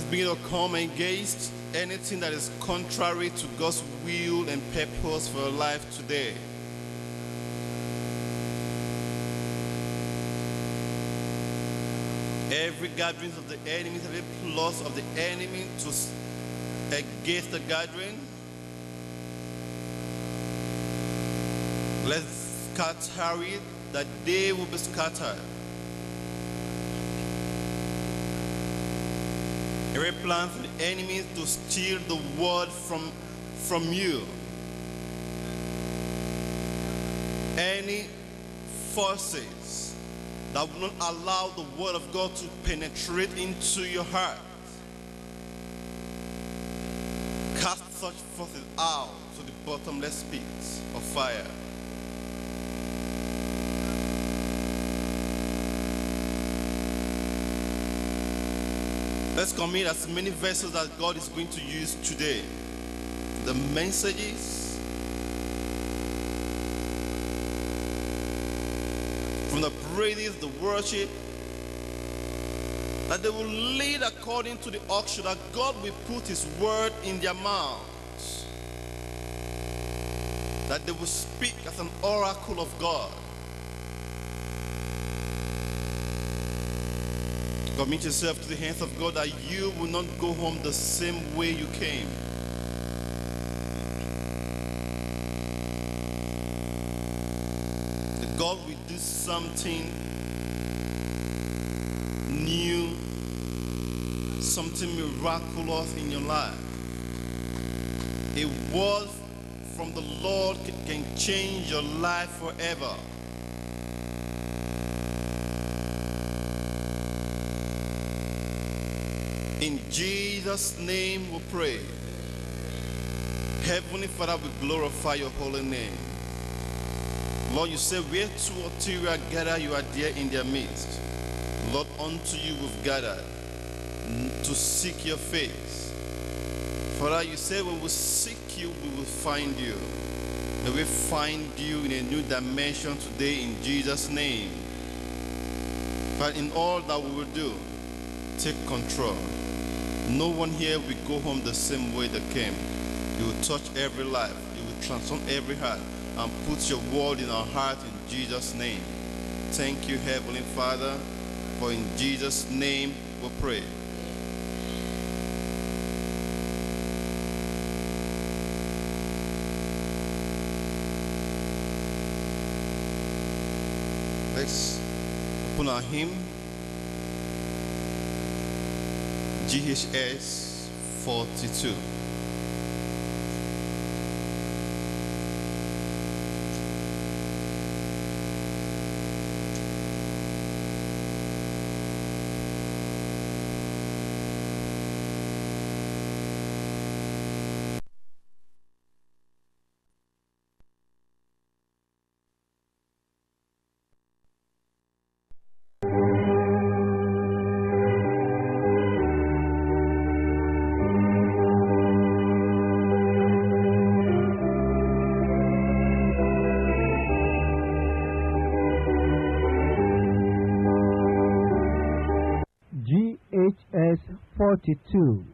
Let's begin to come against anything that is contrary to God's will and purpose for your life today. Every gathering of the enemy, every plot of the enemy against the gathering, let's scatter it, that they will be scattered. Every plan for the enemy to steal the word from you. Any forces that will not allow the word of God to penetrate into your heart, cast such forces out to the bottomless pit of fire. Let's commit as many vessels that God is going to use today. The messages from the praises, the worship, that they will lead according to the auction, that God will put His word in their mouths, that they will speak as an oracle of God. Commit yourself to the hands of God, that you will not go home the same way you came. That God will do something new, something miraculous in your life. A word from the Lord can change your life forever. In Jesus' name we pray. Heavenly Father, we glorify your holy name. Lord, you say where two or three are gathered, you are there in their midst. Lord, unto you we've gathered to seek your face. Father, you say when we seek you, we will find you. And we find you in a new dimension today in Jesus' name. But in all that we will do, take control. No one here will go home the same way they came. You will touch every life. You will transform every heart and put your word in our heart in Jesus' name. Thank you, Heavenly Father, for in Jesus' name we pray. Let's open our hymn. GHS 42. GHS 42.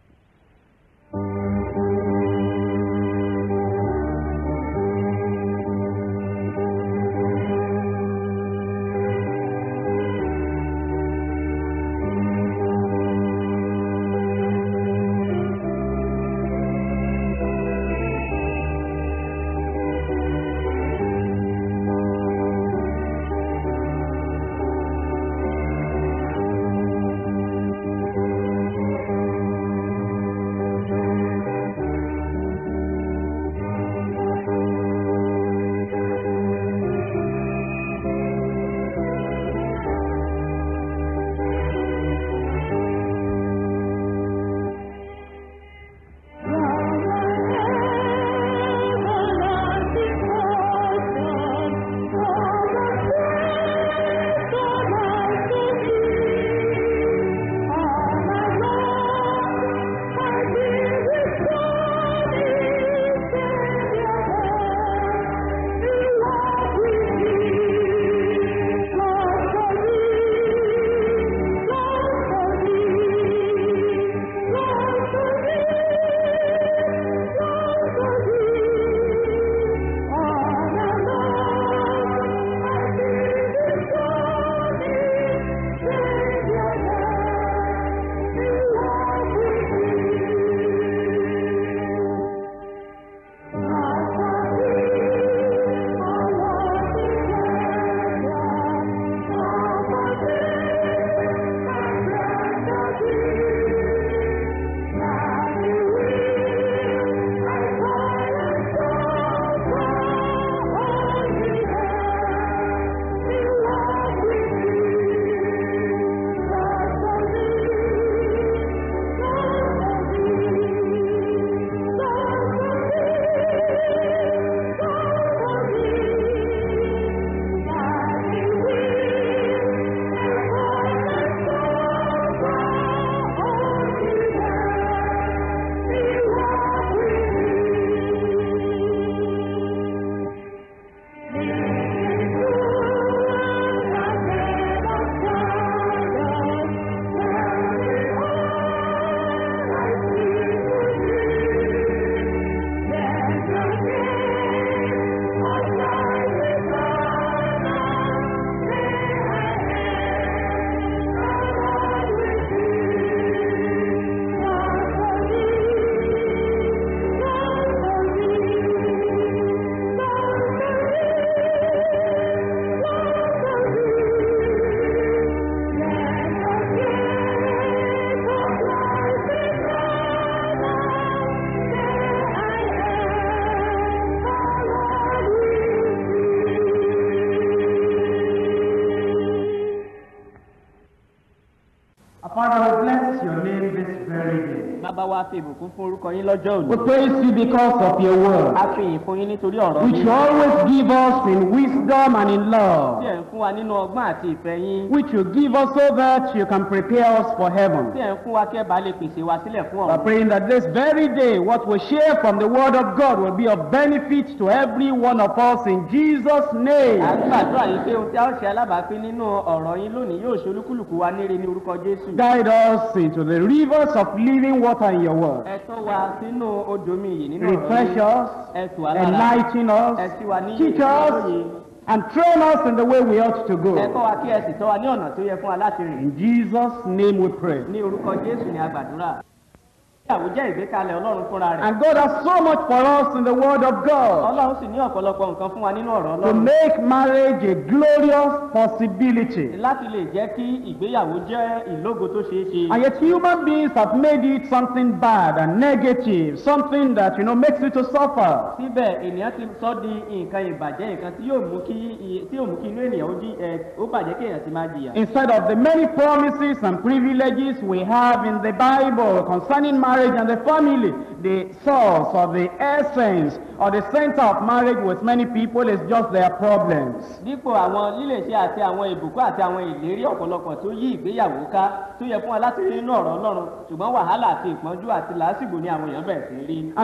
Upon our bless your name this very day. We praise you because of your word, which you always give us in wisdom and in love, which you give us so that you can prepare us for heaven. We're praying that this very day what we share from the word of God will be of benefit to every one of us in Jesus' name. Guide us into the rivers of living water in your word. Refresh us, enlighten us, teach us, and train us in the way we ought to go. In Jesus' name we pray. And God has so much for us in the Word of God to make marriage a glorious possibility. And yet human beings have made it something bad and negative, something that, you know, makes you to suffer. Instead of the many promises and privileges we have in the Bible concerning marriage and the family, the source or the essence or the center of marriage with many people is just their problems. And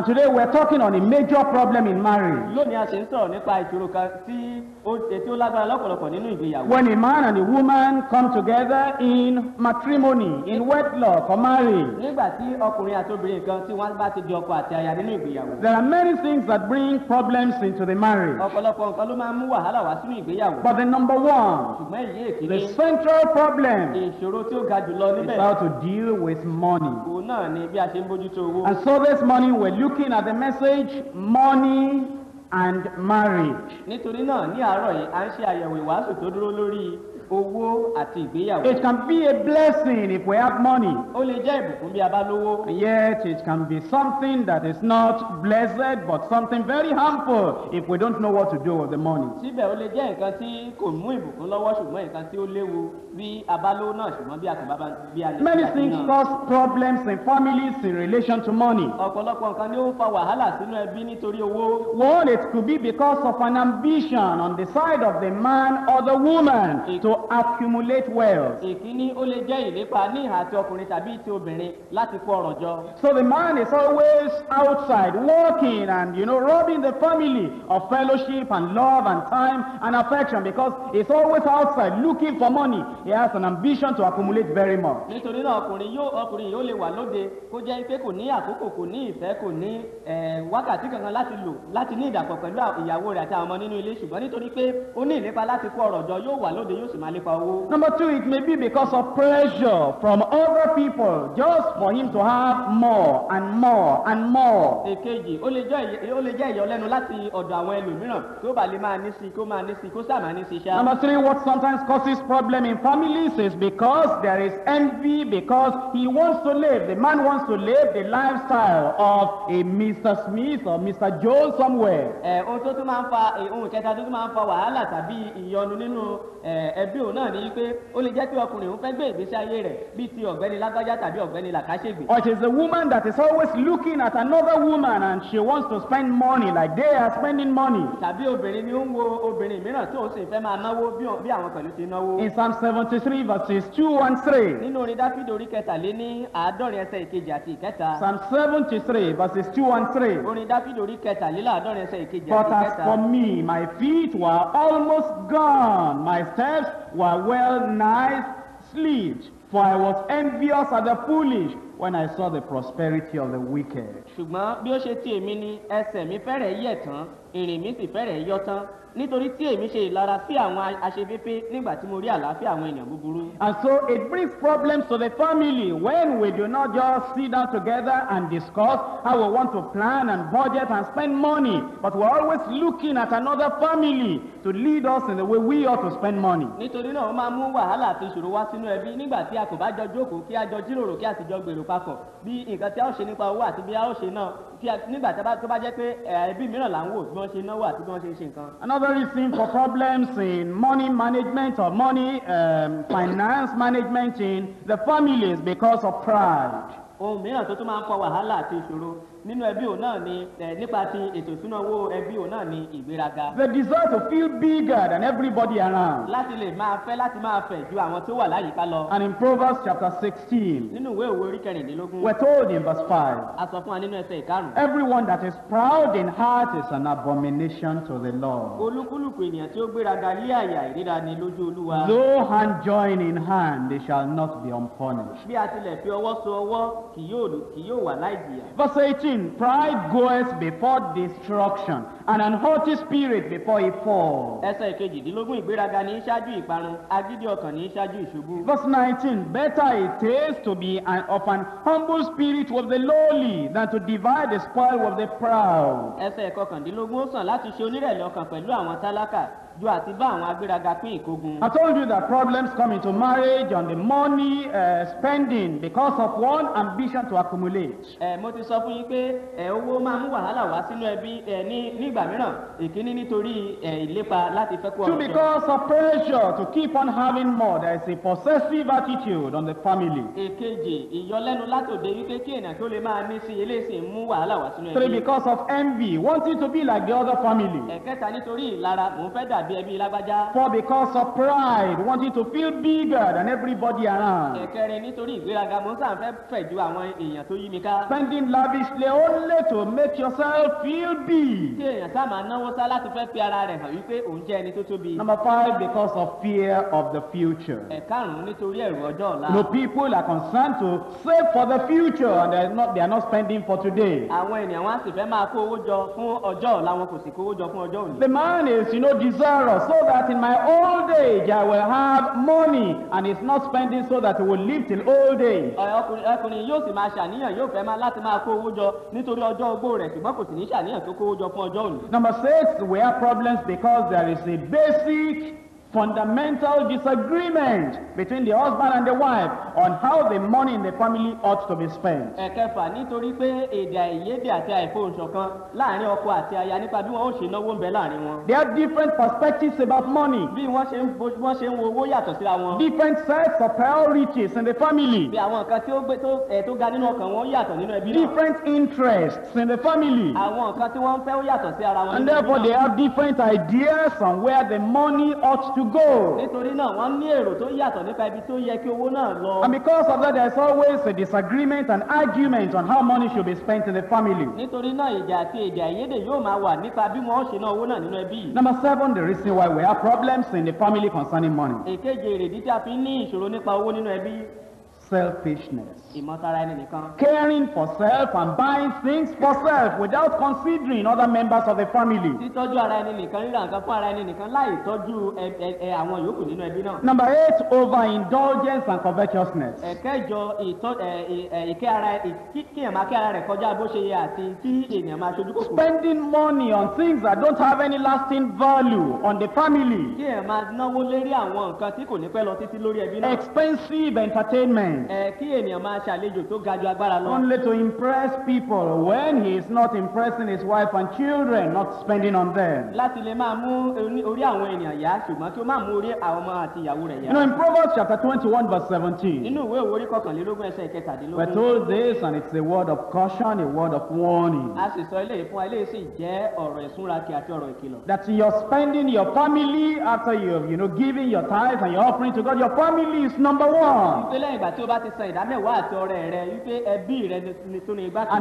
today we are talking on a major problem in marriage. When a man and a woman come together in matrimony, in wedlock or marriage, there are many things that bring problems into the marriage. But the number one, the central problem, is how to deal with money. And so this morning we're looking at the message, Money and Marriage. It can be a blessing if we have money, and yet it can be something that is not blessed but something very harmful if we don't know what to do with the money. Many things cause problems in families in relation to money. One, it could be because of an ambition on the side of the man or the woman to accumulate wealth. So the man is always outside working and, you know, robbing the family of fellowship and love and time and affection, because he's always outside looking for money. He has an ambition to accumulate very much. Number two, it may be because of pressure from other people just for him to have more and more and more. Number three, what sometimes causes problem in families is because there is envy, because he wants to live, the man wants to live the lifestyle of a Mr. Smith or Mr. Joe somewhere. Or it is a woman that is always looking at another woman and she wants to spend money like they are spending money. In Psalm 73 verses 2 and 3. Psalm 73 verses 2 and 3. But as for me, my feet were almost gone, my steps were well nigh slipped, for I was envious at the foolish when I saw the prosperity of the wicked. And so it brings problems to the family when we do not just sit down together and discuss how we want to plan and budget and spend money, but we're always looking at another family to lead us in the way we ought to spend money. lò papọ̀ bí nǹkan tí a ó ṣe nípa owó àti bí a ó ṣe náà tí nígbà tó bá jẹ́ pé ẹbí mìíràn là ń wò bí wọ́n ṣe náwó àti bí wọ́n ṣe ń ṣe nǹkan. Another reason for problems in money management or money finance management in the families because of pride. Ohun mìíràn tó tún máa ń fa wàhálà àti ìṣòro nínú ẹbí òun náà ni nípa ti ètò ìṣúná owó ẹbí òun náà ni ìgbéraga. The desire to feel bigger than everybody around. Láti lè máa fẹ́ láti máa fẹ̀ ju àwọn tó wà láyìíká lọ. And in Proverbs chapter 16. Nínú ìwé Òwe orí kẹrìndínlógún. We're told in verse 5. A sọ fún wa nínú ẹsẹ̀ ìkarùn-ún. Everyone that is proud in heart is an abomination to the Lord. Olúkúlùkù ènìyàn tí ó gbéraga lé àyà ìríra ni lójú Olúwa. Though hand join in hand, they shall not be unpunished. Bí a tilẹ̀ fi ọwọ́ so ọwọ́ kì yóò wà láì jìyà. Verse 18. Pride goeth before destruction, and an haughty spirit before a fall. Ẹsẹ̀ kejìdínlógún ìgbéraga ní ṣáájú ìparun, agídí ọkàn ní ṣáájú ìṣubú. Verse 19, better it is to be of an humble spirit with the lowly than to divide the spoil with the proud. Ẹsẹ̀ kọkàndínlógún ó sàn láti ṣe onírẹ̀lẹ̀ ọkàn pẹ̀lú àwọn tálákà. I told you that problems come into marriage on the money spending because of one ambition to accumulate. Mo ti sọ fún yín pé owó máa mú wàhálà wá sínú ẹbí nígbà mìíràn ìkíní nítorí ìlépa láti fẹ́ kó ọ̀rọ̀. Two, because of pressure to keep on having more, there is a possessive attitude on the family. Èkejì, ìyọlẹ́nu látòde wípé kí èèyàn tó lè máa ní sí eléyìí mú wàhálà wá sínú ẹbí. Three, because of envy, wanting to be like the other family. Ẹ̀kẹta, nítorí ìlara mò ń fẹ́ dà. For because of pride, wanting to feel bigger than everybody around. Spending lavishly only to make yourself feel big. Number 5, because of fear of the future. No, people are concerned to save for the future and they are not spending for today. The man is, deserving. So that in my old age I will have money, and it's not spending so that I will live till old age. Number 6, we have problems because there is a basic fundamental disagreement between the husband and the wife on how the money in the family ought to be spent. Ẹ̀kẹfà, nítorí pé èdè àìyedè àti àìfohùnṣọ̀kan láàrin ọkọ àti aya nípa bí wọ́n ó ṣe náwó ń bẹ láàrin wọn. There are different perspectives about money. Bí wọ́n ṣe ń wo owó yàtọ̀ síra wọn. Different sets of priorities in the family. Bí àwọn nǹkan tí ó ga nínú ọkàn wọn yàtọ̀ nínú ẹbí náà. Different interests in the family. Àwọn nǹkan tí wọ́n ń fẹ́ ó yàtọ̀ sí ara wọn. And therefore they have different ideas on where the money ought to go. And because of that, there's always a disagreement and argument on how money should be spent in the family. Number 7, the reason why we have problems in the family concerning money. Selfishness. Caring for self and buying things for self without considering other members of the family. Number 8, overindulgence and covetousness. Spending money on things that don't have any lasting value on the family. Expensive entertainment. Only to impress people when he is not impressing his wife and children, not spending on them. In Proverbs chapter 21 verse 17, we're told this, and it's a word of caution, a word of warning, that your spending, your family, after you've giving your tithes and your offering to God, your family is number 1. And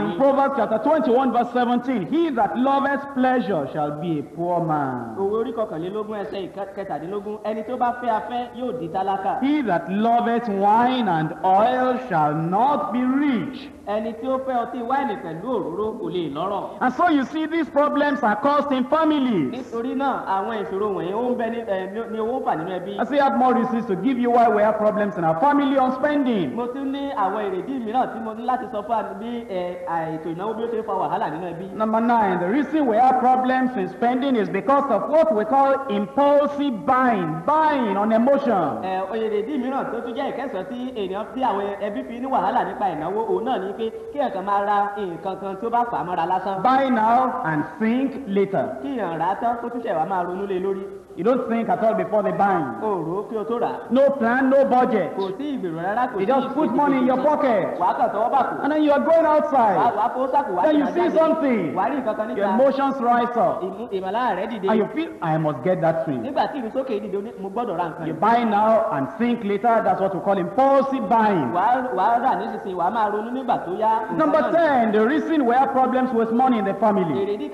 in Proverbs chapter 21 verse 17, he that loveth pleasure shall be a poor man. He that loveth wine and oil shall not be rich. And so you see, these problems are caused in families. I still have more reasons to give you why we have problems in our family on spending. him. Number 9, the reason we have problems in spending is because of what we call impulsive buying, buying on emotion. Buy now and think later. You don't think at all before the buying. No plan, no budget. You just put money in your pocket. And then you are going outside. Then you see something. Your emotions rise up. And you feel, I must get that thing. You buy now and think later. That's what we call impulsive buying. Number 10, the reason we have problems with money in the family.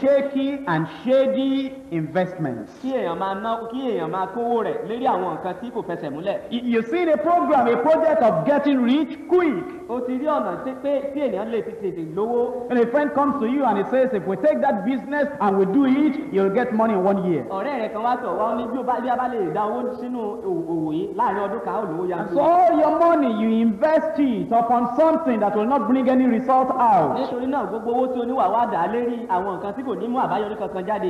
Shaky and shaky. Investments. You see the program, a project of getting rich quick. And a friend comes to you and he says, if we take that business and we do it, you'll get money in 1 year. And so all your money, you invest it upon something that will not bring any result out.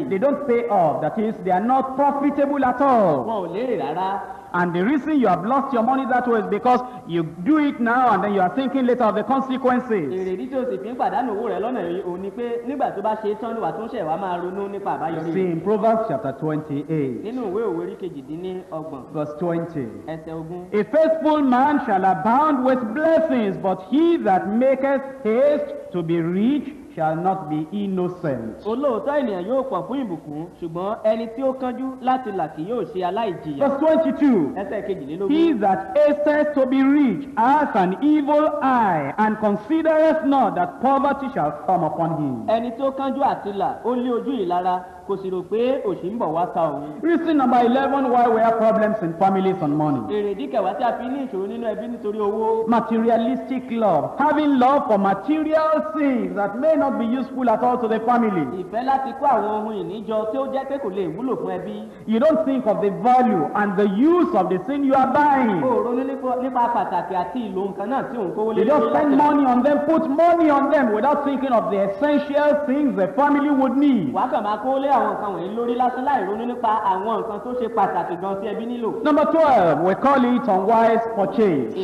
They don't pay off, that is, they are not profitable at all. And the reason you have lost your money that way is because you do it now and then you are thinking later of the consequences. You see, in Proverbs chapter 28, verse 20, a faithful man shall abound with blessings, but he that maketh haste to be rich shall not be innocent. Verse 22. He that hasteth to be rich hath an evil eye, and considereth not that poverty shall come upon him. Reason number 11 why we have problems in families on money. Materialistic love. Having love for material things that may not be useful at all to the family. You don't think of the value and the use of the thing you are buying. You just spend money on them, put money on them without thinking of the essential things the family would need. Number 12, we call it unwise purchase.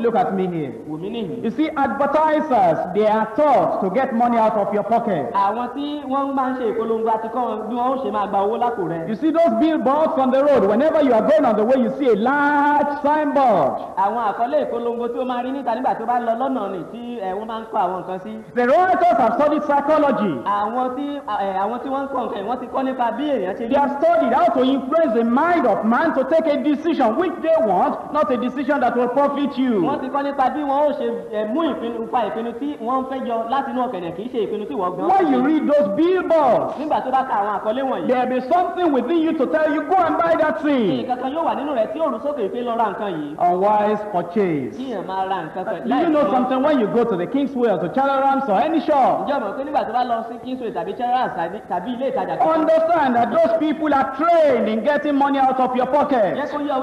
Look at me here. You see, advertisers, they are taught to get money out of your pocket. You see those billboards on the road, whenever you are going on the way, you see a large signboard. The writers have studied psychology. They have studied how to influence the mind of man to take a decision which they want, not a decision that will profit you. When you read those billboards, there will be something within you to tell you, go and buy that thing. Unwise purchase. Do you know something? When you go to the Kingswell, to Chalarams or any shop, understand that those people are trained in getting money out of your pocket. In the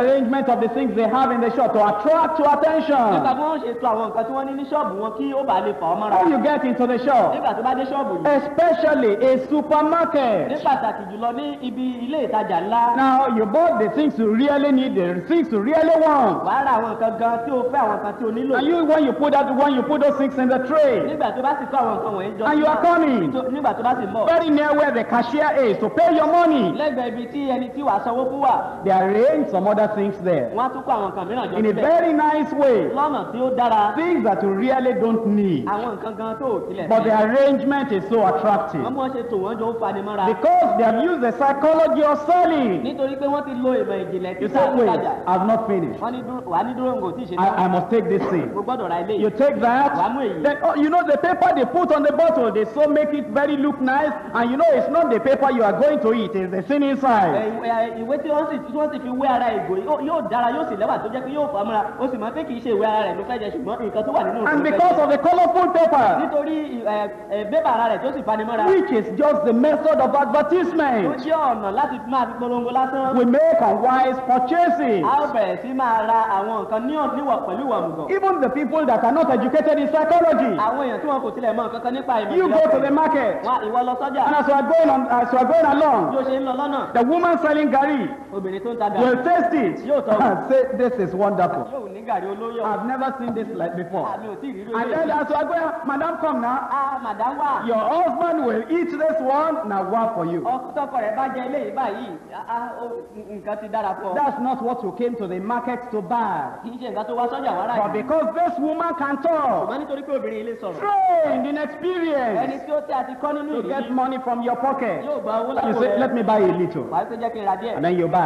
arrangement of the things they have in the shop to attract your attention. When you get into the shop, especially a supermarket, now you bought the things you really need, the things you really want. And you, when you put that, when you put those things in the tray, and you are coming very near where the cashier is to pay your money, they arrange some other things there in a very nice way, things that you really don't need, but the arrangement is so attractive because they have use the psychology of selling. You say, wait, I've not finished. I must take this thing. You take that. Then, oh, you know the paper they put on the bottle, they so make it very look nice, and you know it's not the paper you are going to eat, it's the thing inside. And because of the colorful paper, which is just the method of advertisement, we make unwise purchases. Even the people that are not educated in psychology, you go to the market, and as you are going along, the woman selling gari will taste it and say, this is wonderful, I've never seen this like before. And then as you are going, madam, come now, your husband will eat this one, now one for you. That's not what you came to the market to buy. But because this woman can talk, trained in experience, to get money from your pocket, you say, let me buy a little, and then you buy.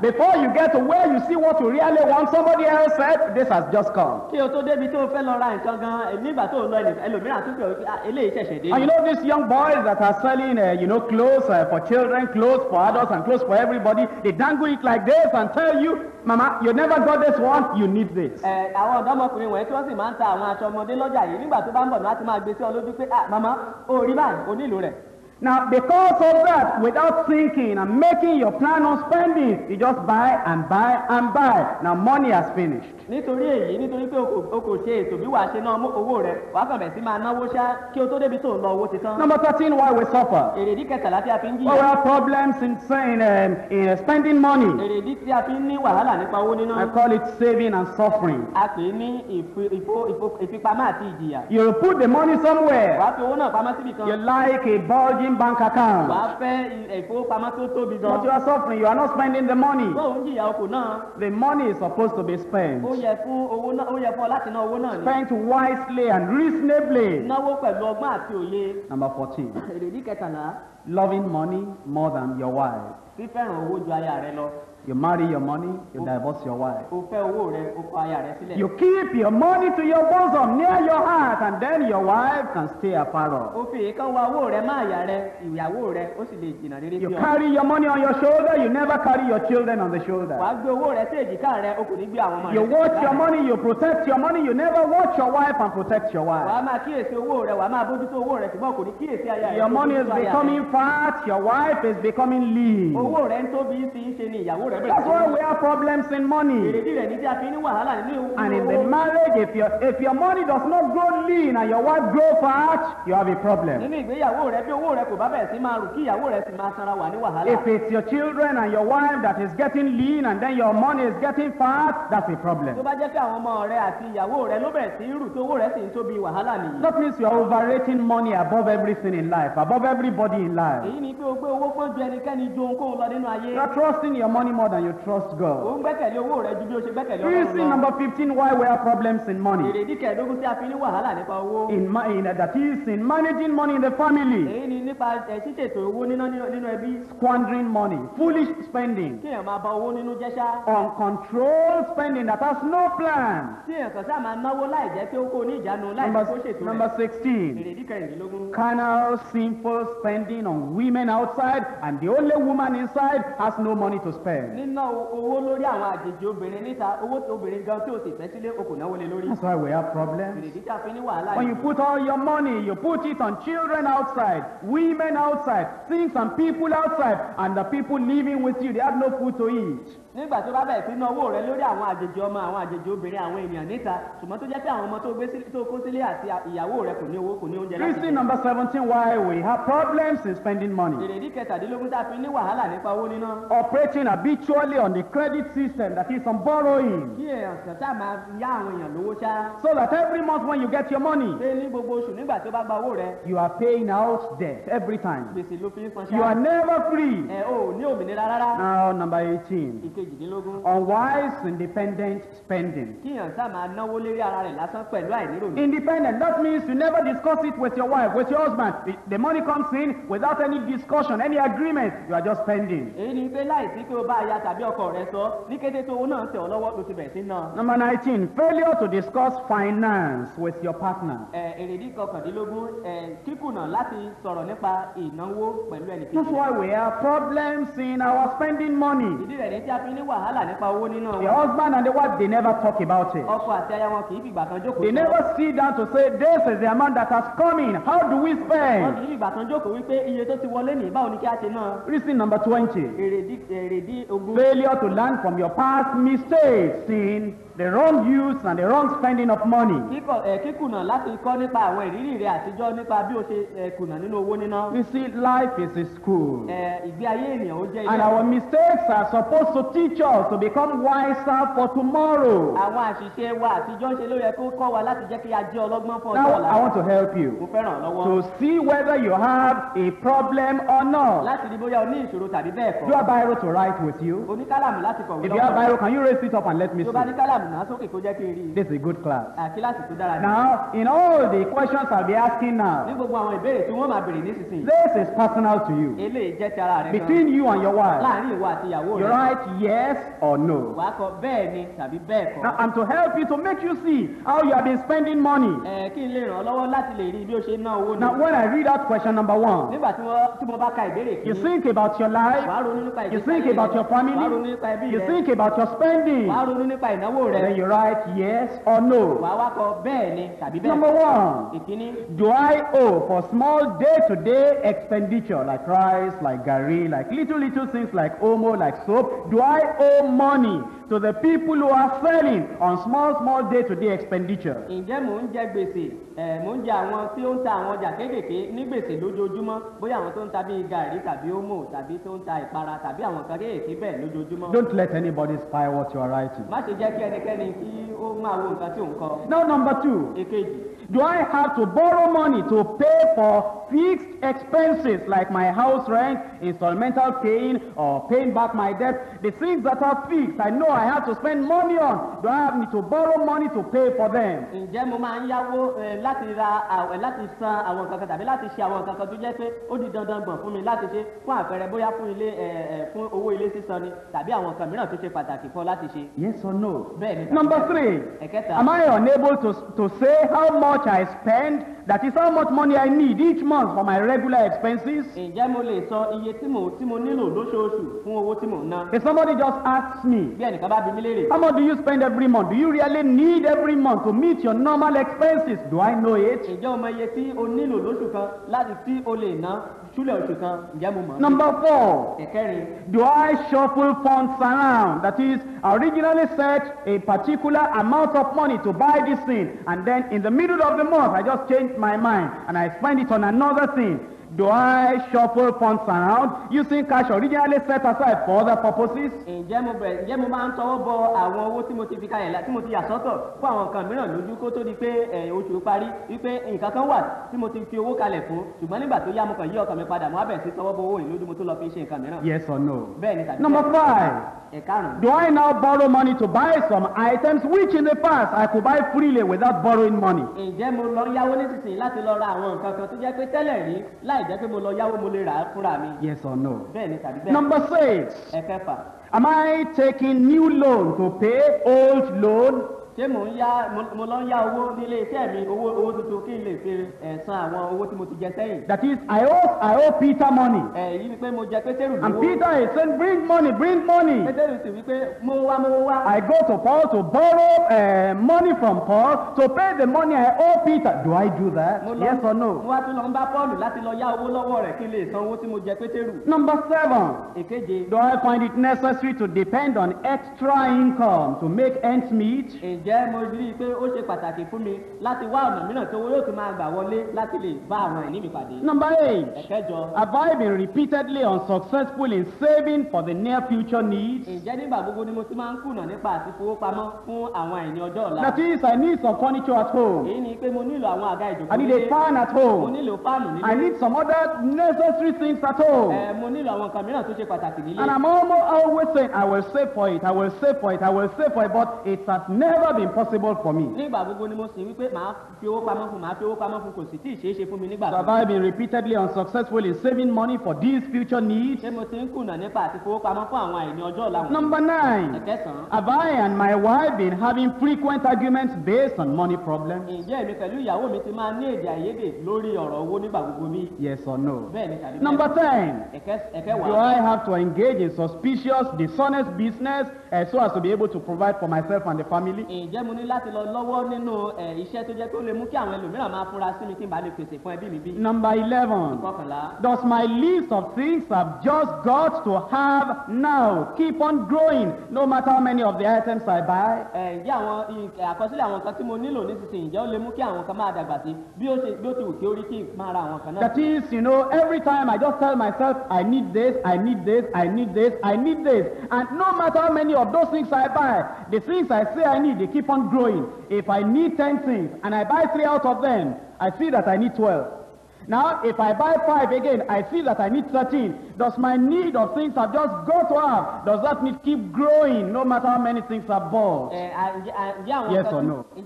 Before you get to where you see what you really want, somebody else said, this has just come. And you know these young boys that are selling, clothes for children, clothes for adults, and clothes for everybody, they dangle it like this and tell you, Mama, you never got this one, you need this. Now, because of that, without thinking and making your plan on spending, you just buy and buy and buy. Now, money has finished. Number 13, why we suffer. We have problems in spending money. I call it saving and suffering. You put the money somewhere. You like a bulging bank account, but you are suffering, you are not spending the money. The money is supposed to be spent. Spent wisely and reasonably. Number 14, loving money more than your wife. You marry your money, you divorce your wife. You keep your money to your bosom, near your heart, and then your wife can stay afar off. You carry your money on your shoulder, you never carry your children on the shoulder. You watch your money, you protect your money, you never watch your wife and protect your wife. Your money is becoming fat, your wife is becoming lean. That's why we have problems in money. And in the marriage, if your money does not grow lean and your wife grow fat, you have a problem. If it's your children and your wife that is getting lean and then your money is getting fat, that's a problem. That means you are overrating money above everything in life, above everybody in life. You are trusting your money more than you trust God. Reason number 15 why we have problems in money. That is in managing money in the family. Squandering money, foolish spending, uncontrolled spending that has no plan. Number 16, carnal, sinful spending on women outside, and the only woman inside has no money to spend. That's why we have problems. When you put all your money, you put it on children outside, women outside, things and people outside, and the people living with you, they have no food to eat. Reason number 17 why we have problems in spending money. Operating habitually on the credit system, that is on borrowing. So that every month when you get your money, you are paying out debt every time. You are never free. Now number 18, unwise independent spending. Independent, that means you never discuss it with your wife, with your husband. The money comes in without without any discussion, any agreement, you are just spending. Number 19, failure to discuss finance with your partner. That's why we have problems in our spending money. The husband and the wife, they never talk about it. They never sit down to say, this is the amount that has come in. How do we spend? Reason number 20. Failure to learn from your past mistakes in the wrong use and the wrong spending of money. You see, life is a school. And our mistakes are supposed to teach us to become wiser for tomorrow. Now, I want to help you to see whether you have a problem or not. Do you have Bible to write with you? If you have Bible, can you raise it up and let me see? This is a good class. Now, in all the questions I'll be asking now, this is personal to you. Between you and your wife, you write yes or no. Now, I'm to help you to make you see how you have been spending money. Now, when I read out question number 1, you think about your life, you think about your family, you think about your spending, and then you write yes or no. Number 1, do I owe for small day-to-day expenditure like rice, like gari, like little things like omo, like soap? Do I owe money to the people who are selling on small day-to-day expenditure? Don't let anybody spy what you are writing. Now, number 2. Do I have to borrow money to pay for fixed expenses like my house rent, installmental paying, or paying back my debt? The things that are fixed, I know I have to spend money on. Do I have to borrow money to pay for them? Yes or no? Number 3, am I unable to say how much I spend, that is how much money I need each month for my regular expenses? If somebody just asks me, how much do you spend every month? Do you really need every month to meet your normal expenses? Do I know it? Number 4, do I shuffle funds around? That is, I originally set a particular amount of money to buy this thing, and then in the middle of the month I just changed my mind and I spend it on another thing. Do I shuffle funds around using cash originally set aside for other purposes? Yes or no? Number 5. Do I now borrow money to buy some items which in the past I could buy freely without borrowing money? Yes or no? Number 6, am I taking new loan to pay old loan? That is, I owe Peter money. And Peter is saying, bring money. I go to Paul to borrow money from Paul to pay the money I owe Peter. Do I do that? Yes or no? Number 7, do I find it necessary to depend on extra income to make ends meet? Number 8, have I been repeatedly unsuccessful in saving for the near future needs? That is, I need some furniture at home. I need a fan at home. I need some other necessary things at home. And I'm always saying, I will save for it, but it has never impossible for me. So have I been repeatedly unsuccessful in saving money for these future needs? Number 9, have I and my wife been having frequent arguments based on money problems? Yes or no? Number 10, do I have to engage in suspicious, dishonest business so as to be able to provide for myself and the family? Number 11, does my list of things I've just got to have now keep on growing, no matter how many of the items I buy? That is, every time I just tell myself, I need this, I need this, I need this, I need this. And no matter how many of those things I buy, the things I say I need, they keep on growing. If I need 10 things and I buy 3 out of them, I see that I need 12. Now, if I buy 5 again, I see that I need 13. Does my need of things I've just got to have, does that need keep growing no matter how many things I've bought? Yes or no? Are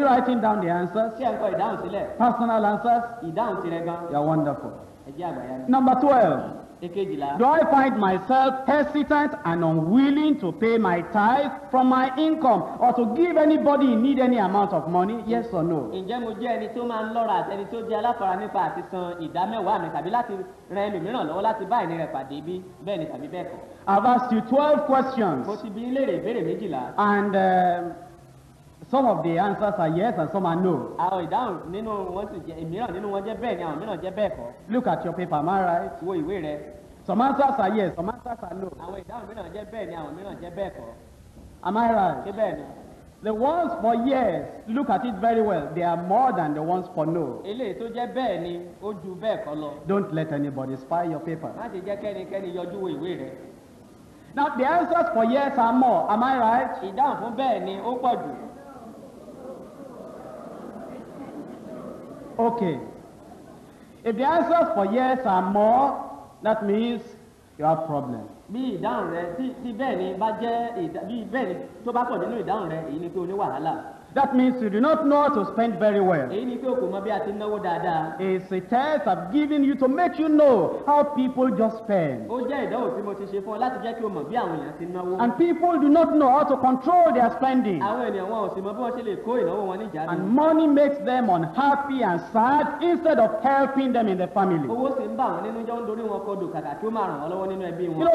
you writing down the answers? Personal answers? You're wonderful. Number 12. Do I find myself hesitant and unwilling to pay my tithe from my income or to give anybody in need any amount of money? Yes or no? I've asked you 12 questions, and some of the answers are yes and some are no. Look at your paper, am I right? Some answers are yes, some answers are no. Am I right? The ones for yes, look at it very well, they are more than the ones for no. Don't let anybody spy your paper. Now the answers for yes are more, am I right? Okay. If the answers for yes are more, that means you have problems. That means you do not know how to spend very well. It's a test I've given you to make you know how people just spend. And people do not know how to control their spending. And money makes them unhappy and sad instead of helping them in the family.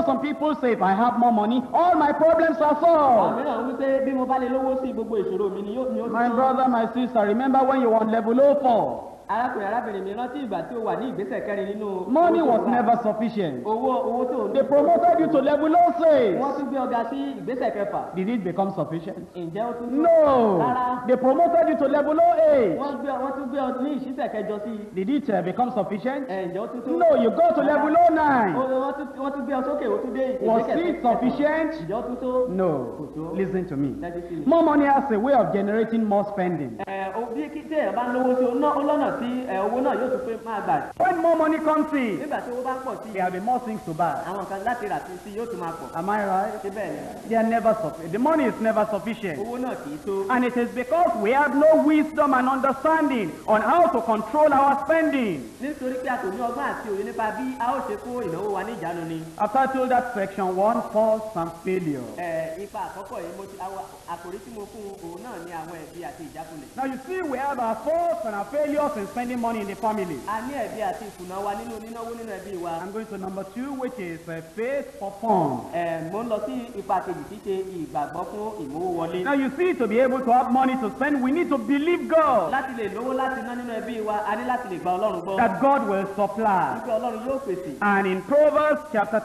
Some people say, if I have more money, all my problems are solved. My brother, my sister, remember when you were on level 04? Money was never sufficient. They promoted you to level 06. Did it become sufficient? No. They promoted you to level 08. Did it become sufficient? No, you go to level 09. Was it sufficient? No. Listen to me. More money has a way of generating more spending. When more money comes in, there will be more things to buy. Am I right? They are never sufficient. The money is never sufficient. And it is because we have no wisdom and understanding on how to control our spending. After I told that section 1, faults and failure. Now you see we have our faults and our failures in spending money in the family. I'm going to number 2, which is faith for fun. Now you see, to be able to have money to spend, we need to believe God that God will supply. And in Proverbs chapter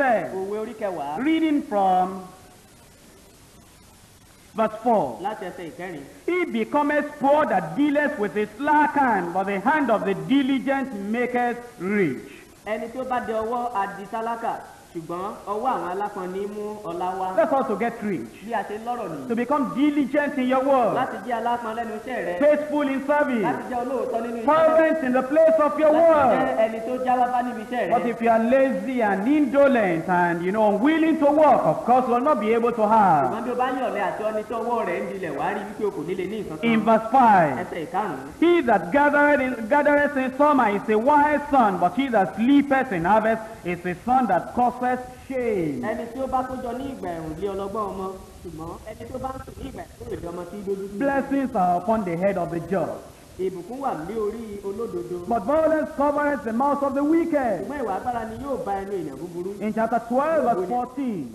10, reading from verse 4, he becometh poor that dealeth with a slack hand, but the hand of the diligent maketh rich. That's how to get rich. To become diligent in your work, faithful in service, fervent in the place of your work. But if you are lazy and indolent and unwilling to work, of course you will not be able to have. In verse 5, he that gathereth in summer is a wise son, but he that sleepeth in harvest is a son that causes shame. Blessings are upon the head of the just, but violence covers the mouth of the wicked. In chapter 12, verse 14.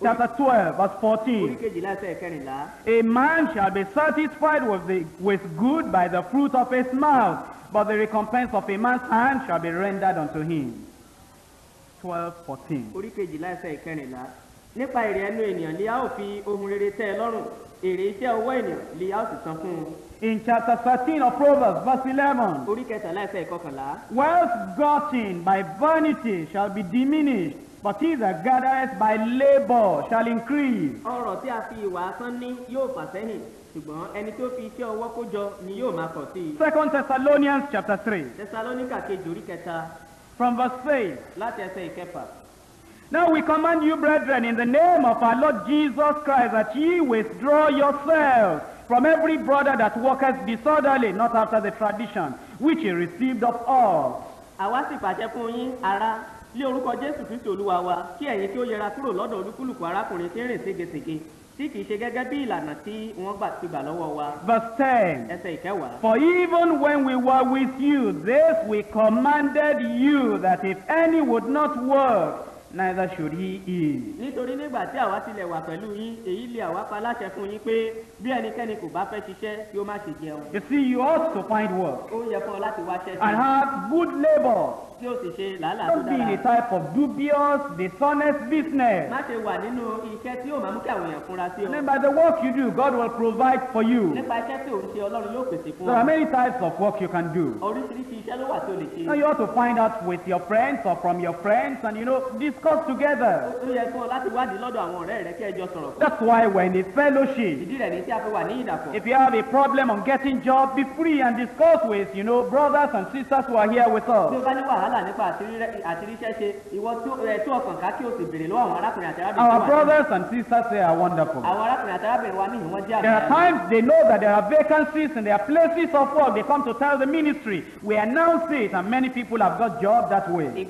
Chapter 12, verse 14. A man shall be satisfied with good by the fruit of his mouth, but the recompense of a man's hand shall be rendered unto him. 12:14. In chapter 13 of Proverbs, verse 11, wealth gotten by vanity shall be diminished, but he that gathereth by labor shall increase. Second Thessalonians chapter 3, from verse 8. Now we command you, brethren, in the name of our Lord Jesus Christ, that ye withdraw yourselves from every brother that walketh disorderly, not after the tradition which he received of all. Verse 10. For even when we were with you, this we commanded you, that if any would not work, neither should he eat. You see, you ought to find work and have good labor. Don't be in a type of dubious, dishonest business. And by the work you do, God will provide for you. There are many types of work you can do. Now you ought to find out with your friends or from your friends and discuss together. That's why we're in a fellowship. If you have a problem on getting job, be free and discuss with, brothers and sisters who are here with us. Our brothers and sisters, they are wonderful. There are times they know that there are vacancies and there are places of work. They come to tell the ministry. We announce it, and many people have got jobs that way.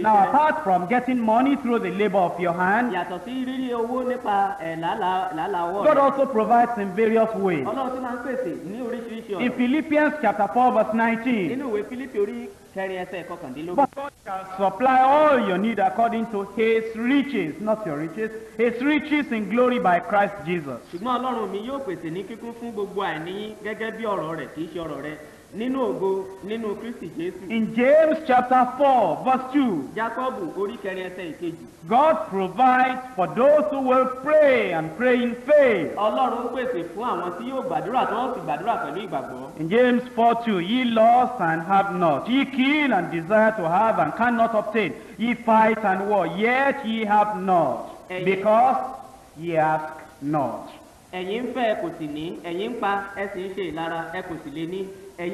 Now, apart from getting money through the labor of your hand, God also provides in various ways. In Philippians chapter 4, verse 19, but God shall supply all your need according to his riches, not your riches, his riches in glory by Christ Jesus. In James chapter 4, verse 2, God provides for those who will pray and pray in faith. In James 4:2, ye lust and have not, ye kill and desire to have and cannot obtain, ye fight and war, yet ye have not, because ye ask not. If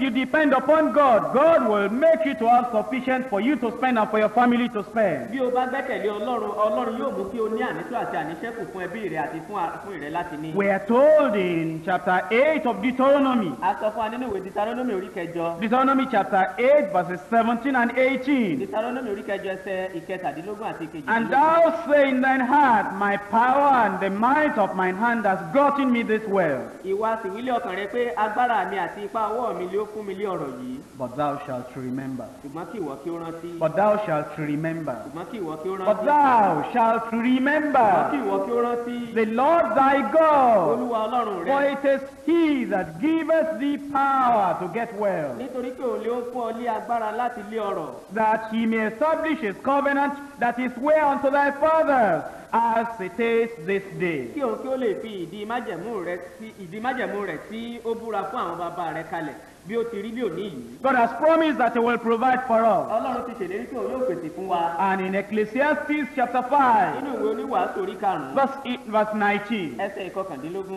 you depend upon God, God will make you to have sufficient for you to spend and for your family to spend. We are told in chapter 8 of Deuteronomy, Deuteronomy chapter 8, verses 17 and 18, and thou say in thine heart, my power and the might of mine hand has gotten me this well. But thou shalt remember. But thou shalt remember. But thou shalt remember the Lord thy God, for it is he that giveth thee power to get well, that he may establish his covenant that is swear unto thy fathers, as it is this day. God has promised that He will provide for us. And in Ecclesiastes chapter 5, verse 19.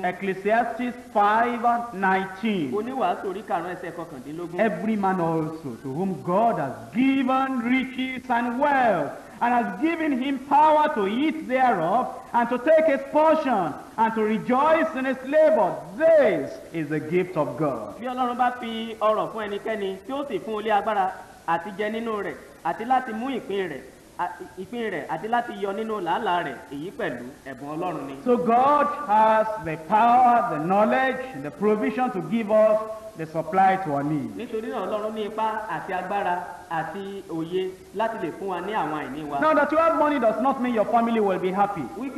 Ecclesiastes 5:19. Every man also to whom God has given riches and wealth, and has given him power to eat thereof, and to take his portion, and to rejoice in his labor. This is the gift of God. So God has the power, the knowledge, and the provision to give us the supply to our needs. Now that you have money does not mean your family will be happy. If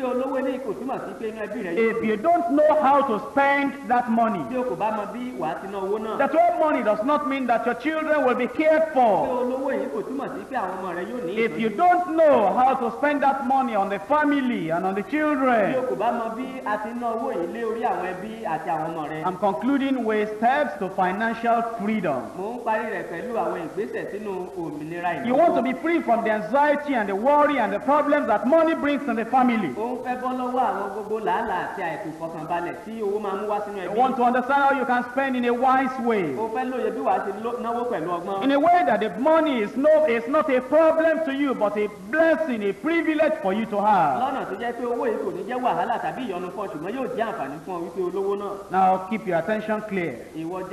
you don't know how to spend that money, that you have money does not mean that your children will be cared for. If you don't know how to spend that money on the family and on the children, I'm concluding with steps to financial freedom. You want to be free from the anxiety and the worry and the problems that money brings to the family. You want to understand how you can spend in a wise way, in a way that the money is not a problem to you, but a blessing, a privilege for you to have. Now keep your attention clear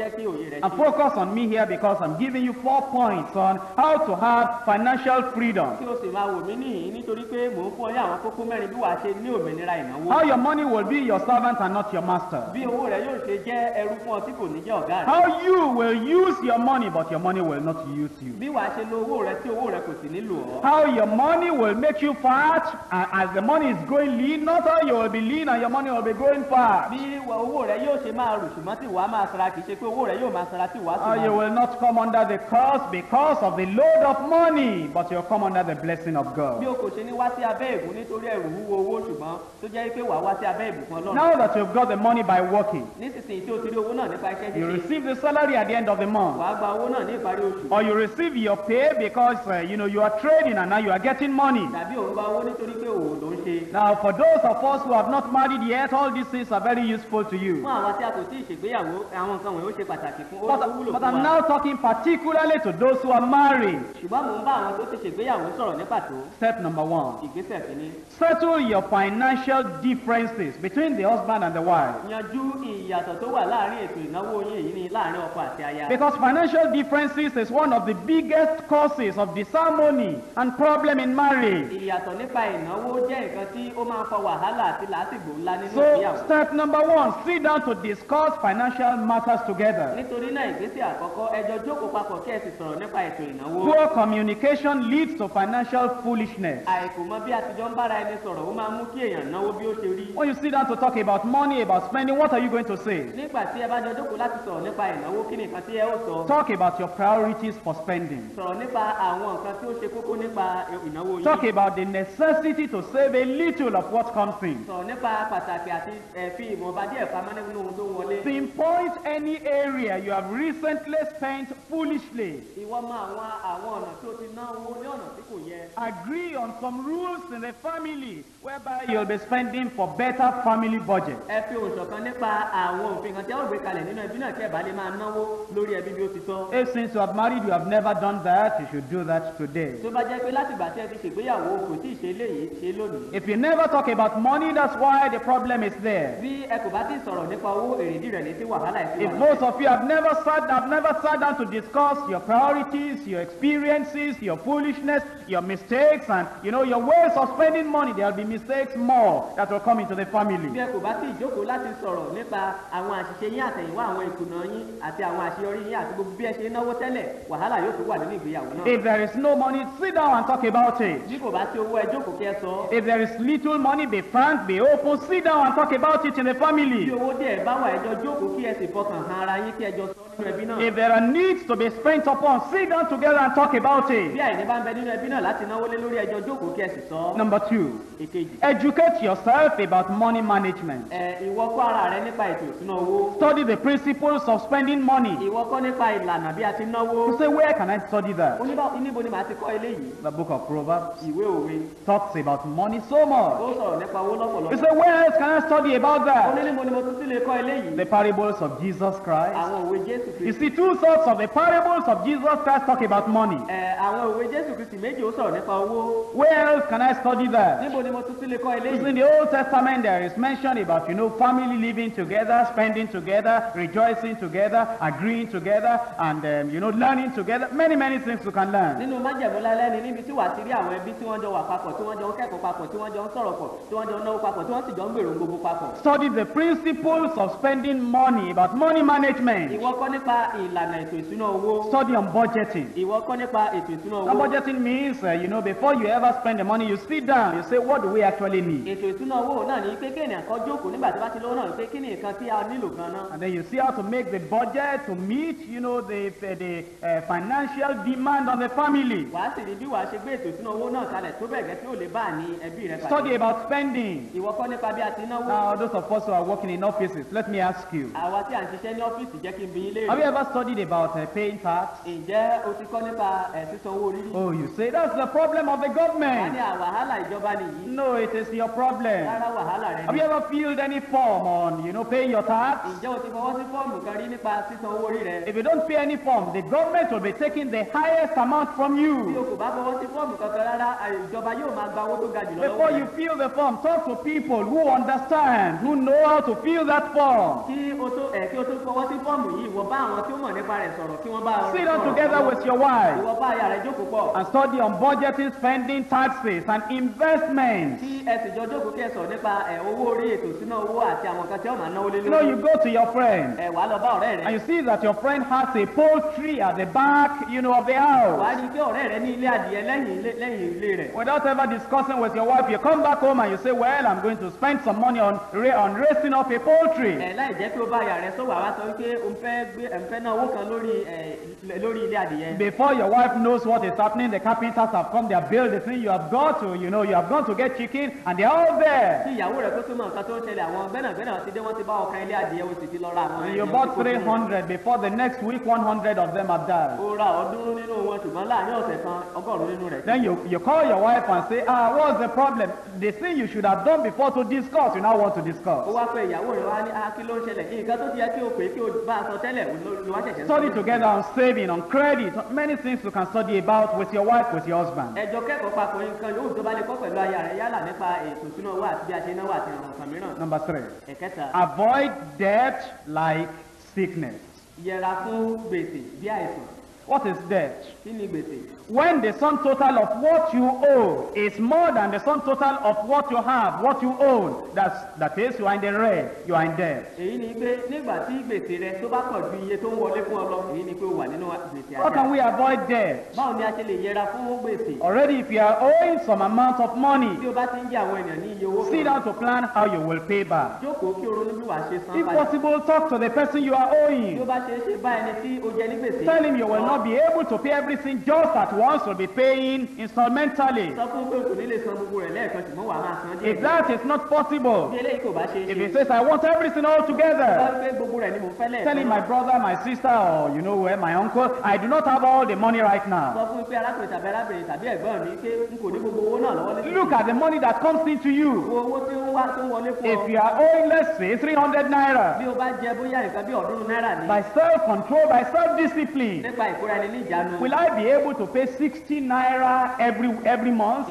and focus on me here, because I'm giving you 4 points on how to have financial freedom. How your money will be your servant and not your master. How you will use your money, but your money will not use you. How your money will make you fat as the money is growing lean, not how you will be lean and your money will be growing fat. You will not come under the curse because of the load of money, but you will come under the blessing of God. Now that you've got the money by working, you receive the salary at the end of the month, or you receive your pay because you are trading and now you are getting money. Now for those of us who have not married yet, all these things are very useful to you. But I'm now talking particularly to those who are married. Step number 1. Settle your financial differences between the husband and the wife. Because financial differences is one of the biggest causes of disharmony and problem in marriage. So step number 1, sit down to discuss financial matters together. Poor communication leads to financial foolishness. When you sit down to talk about money, about spending, what are you going to say? Talk about your priorities for spending. Talk about the necessity to save a little of what comes in. Pinpoint any area you have recently spent foolishly. Agree on some rules in the family whereby you'll be spending for better family budget. If since you have married you have never done that, you should do that today. If you never talk about money, that's why the problem is there. If most of you have never sat down to discuss your priorities, your experiences, your foolishness, your mistakes, and your ways of spending money, there will be mistakes more that will come into the family. If there is no money, sit down and talk talk about it. If there is little money, be frank, be open, sit down and talk about it in the family. If there are needs to be spent upon, sit down together and talk about it. Number two, educate yourself about money management. Study the principles of spending money. You say, where can I study that? The book of Proverbs talks about money so much. You say, where else can I study about that? The parables of Jesus Christ. You see, two sorts of the parables of Jesus Christ talk about money. Where else can I study that? In the Old Testament there is mention about, family living together, spending together, rejoicing together, agreeing together, and learning together. Many things you can learn. Study the principles of spending money, about money management. Study on budgeting. And budgeting means, before you ever spend the money, you sit down, you say, what do we actually need? And then you see how to make the budget to meet, the financial demand on the family. Study about spending. Now, those of us who are working in offices, let me ask you, have you ever studied about paying tax? Oh, you say that's the problem of the government. No, it is your problem. Have you ever filled any form on, paying your tax? If you don't pay any form, the government will be taking the highest amount from you. Before you fill the form, talk to people who understand, who know how to fill that form. Sit down together with your wife and study on budgeting, spending, taxes, and investments. You go to your friend and you see that your friend has a poultry at the back, of the house. Without ever discussing with your wife, you come back home and you say, well, I'm going to spend some money on raising up a poultry. Before your wife knows what is happening, the carpenters have come, they have built the thing you have got to, you have gone to get chicken, and they are all there. And you bought 300, before the next week 100 of them have died. Then you call your wife and say, what's the problem? The thing you should have done before to discuss, you now want to discuss. Study together on saving, on credit, many things you can study about with your wife, with your husband. Number three, avoid debt like sickness. What is debt? When the sum total of what you owe is more than the sum total of what you have, what you own, that is, you are in the red, you are in debt. How can we avoid debt? Already, if you are owing some amount of money, sit down to plan how you will pay back. If possible, talk to the person you are owing. Tell him you will not be able to pay everything just at once, will be paying instrumentally. If that is not possible, if he says, I want everything all together, telling my brother, my sister, or my uncle, I do not have all the money right now. Look at the money that comes into you. If you are owing, let's say, 300 naira, by self-control, by self-discipline, will I be able to pay 60 naira every month?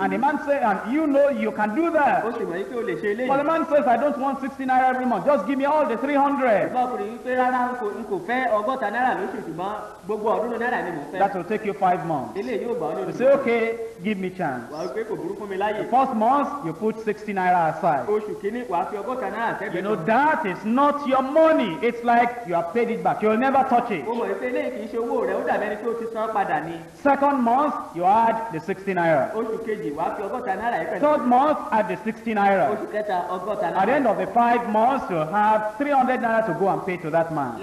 And the man says, and you can do that. But the man says, I don't want 60 naira every month. Just give me all the 300. That will take you 5 months. You say, okay, give me chance. The first month, you put 60 naira aside. That is not your money. It's like debt, you have paid it back. You will never touch it. Second month, you add the 60 naira. Third month, add the 60 naira. At the end of the 5 months, you have 300 naira to go and pay to that man.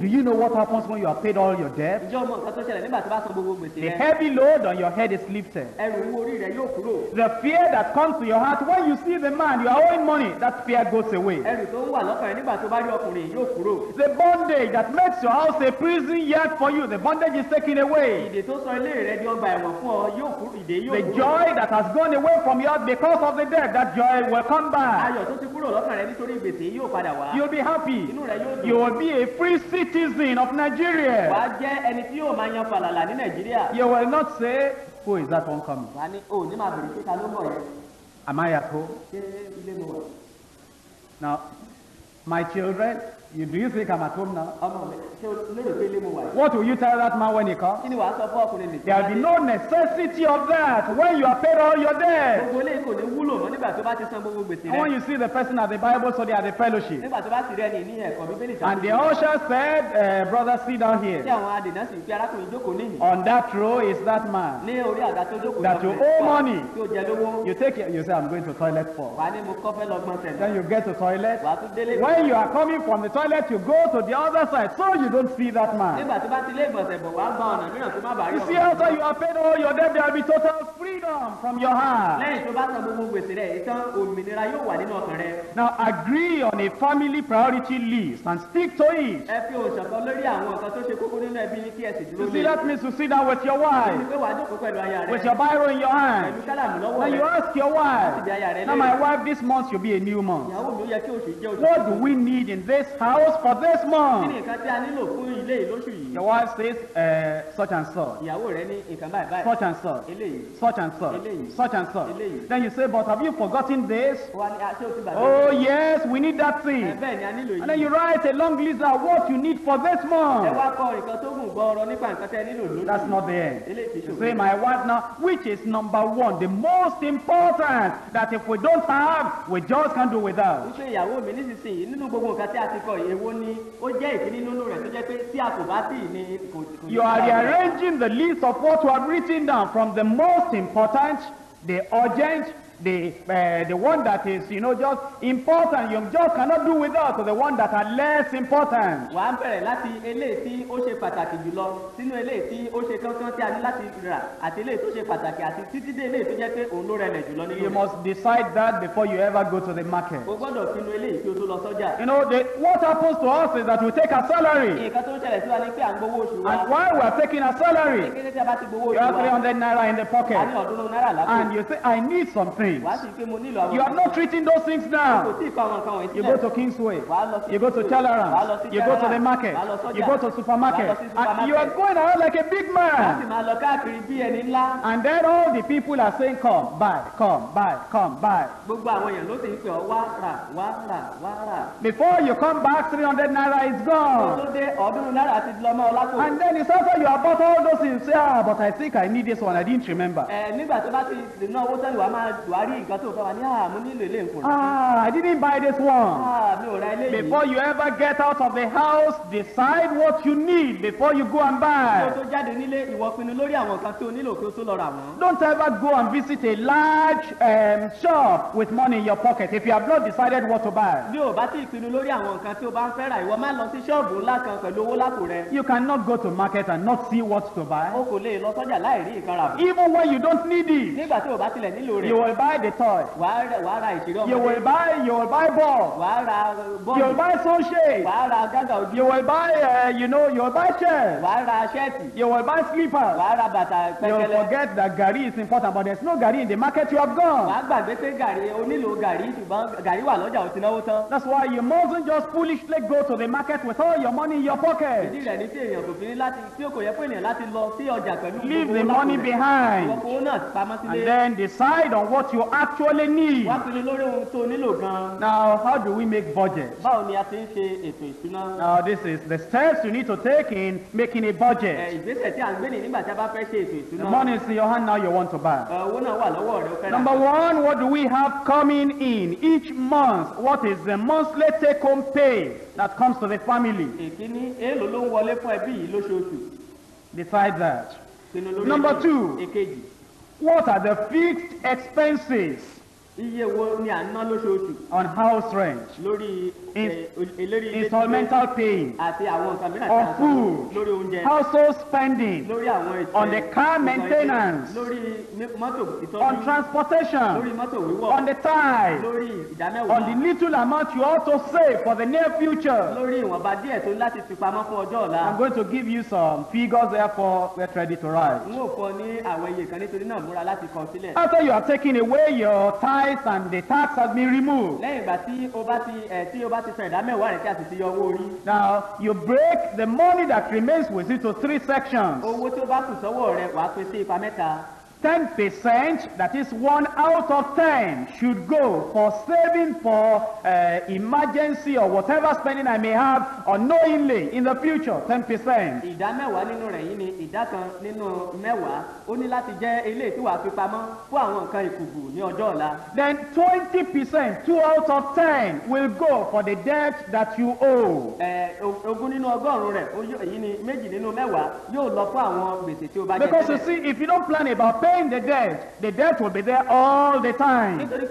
Do you know what happens when you have paid all your debt? The heavy load on your head is lifted. The fear that comes to your heart when you see the man you are owing money, that fear goes away. The bondage that makes your house a prison yard for you, the bondage is taken away. The joy that has gone away from your heart because of the debt, that joy will come back. You'll be happy. You will be a free citizen of Nigeria. You will not say, who is that one coming? Am I at home? Now, my children, do you think I'm at home now? What will you tell that man when he comes? There will be no necessity of that when you have paid all your debt. And when you see the person at the Bible study at the fellowship, and the usher said, brother, sit down here. On that row is that man that you owe money. You take it, you say, I'm going to toilet for. Then you get to toilet. When you are coming from the toilet, you go to the other side so you don't see that man. You see, after you have paid all your debt, there will be total freedom from your heart. Now agree on a family priority list and stick to it. You see, that means you sit down with your wife with your Bible in your hand and you ask your wife, now my wife, this month should be a new month. What do we need in this house for this month? The wife says, such and such, such and such, such and such, such and such. Then you say, but have you forgotten this? Oh yes, we need that thing. And then you write a long list of what you need for this month. That's not the end. You say, my wife now, which is number one, the most important, that if we don't have, we just can't do without. You are rearranging the list of what you have written down, from the most important, the urgent, the one that is, you know, just important, you just cannot do without, to the one that are less important. You must decide that before you ever go to the market. You know, what happens to us is that we take a salary, and while we are taking a salary, you have 300 naira in the pocket, and you say, I need something. You are not treating those things now. You go to Kingsway, you go to Chalaran, you go to the market, you go to supermarket, and you are going around like a big man. And then all the people are saying, come, buy, come, buy, come, buy. Before you come back, 300 naira is gone. And then it's after you have bought all those things, say, ah, but I think I need this one, I didn't remember. Ah, I didn't buy this one. Before you ever get out of the house, decide what you need before you go and buy. Don't ever go and visit a large shop with money in your pocket if you have not decided what to buy. You cannot go to market and not see what to buy. Even when you don't need it, you will buy the toy. You will buy balls. You will buy sachets. You will buy, you will buy chairs. You will buy slippers. You will forget that gari is important, but there's no gari in the market. You have gone. That's why you mustn't just foolishly go to the market with all your money in your pocket. Leave the money behind. And then then decide on what you actually need. Now, how do we make budgets? Now, this is the steps you need to take in making a budget. The money is in your hand now, you want to buy. Number one, what do we have coming in each month? What is the monthly take-home pay that comes to the family? Decide that. Number two, what are the fixed expenses on house rent, installmental paying, on food, household spending, on the car maintenance, on transportation, on the tithe, on the little amount you ought to save for the near future? I'm going to give you some figures, therefore get ready to write. After you are taking away your tithes and the tax has been removed, now you break the money that remains with you to three sections. 10%, that is 1 out of 10, should go for saving for emergency or whatever spending I may have unknowingly in the future. 10%. Then 20%, 2 out of 10, will go for the debt that you owe. Because you see, if you don't plan about paying the debt will be there all the time. But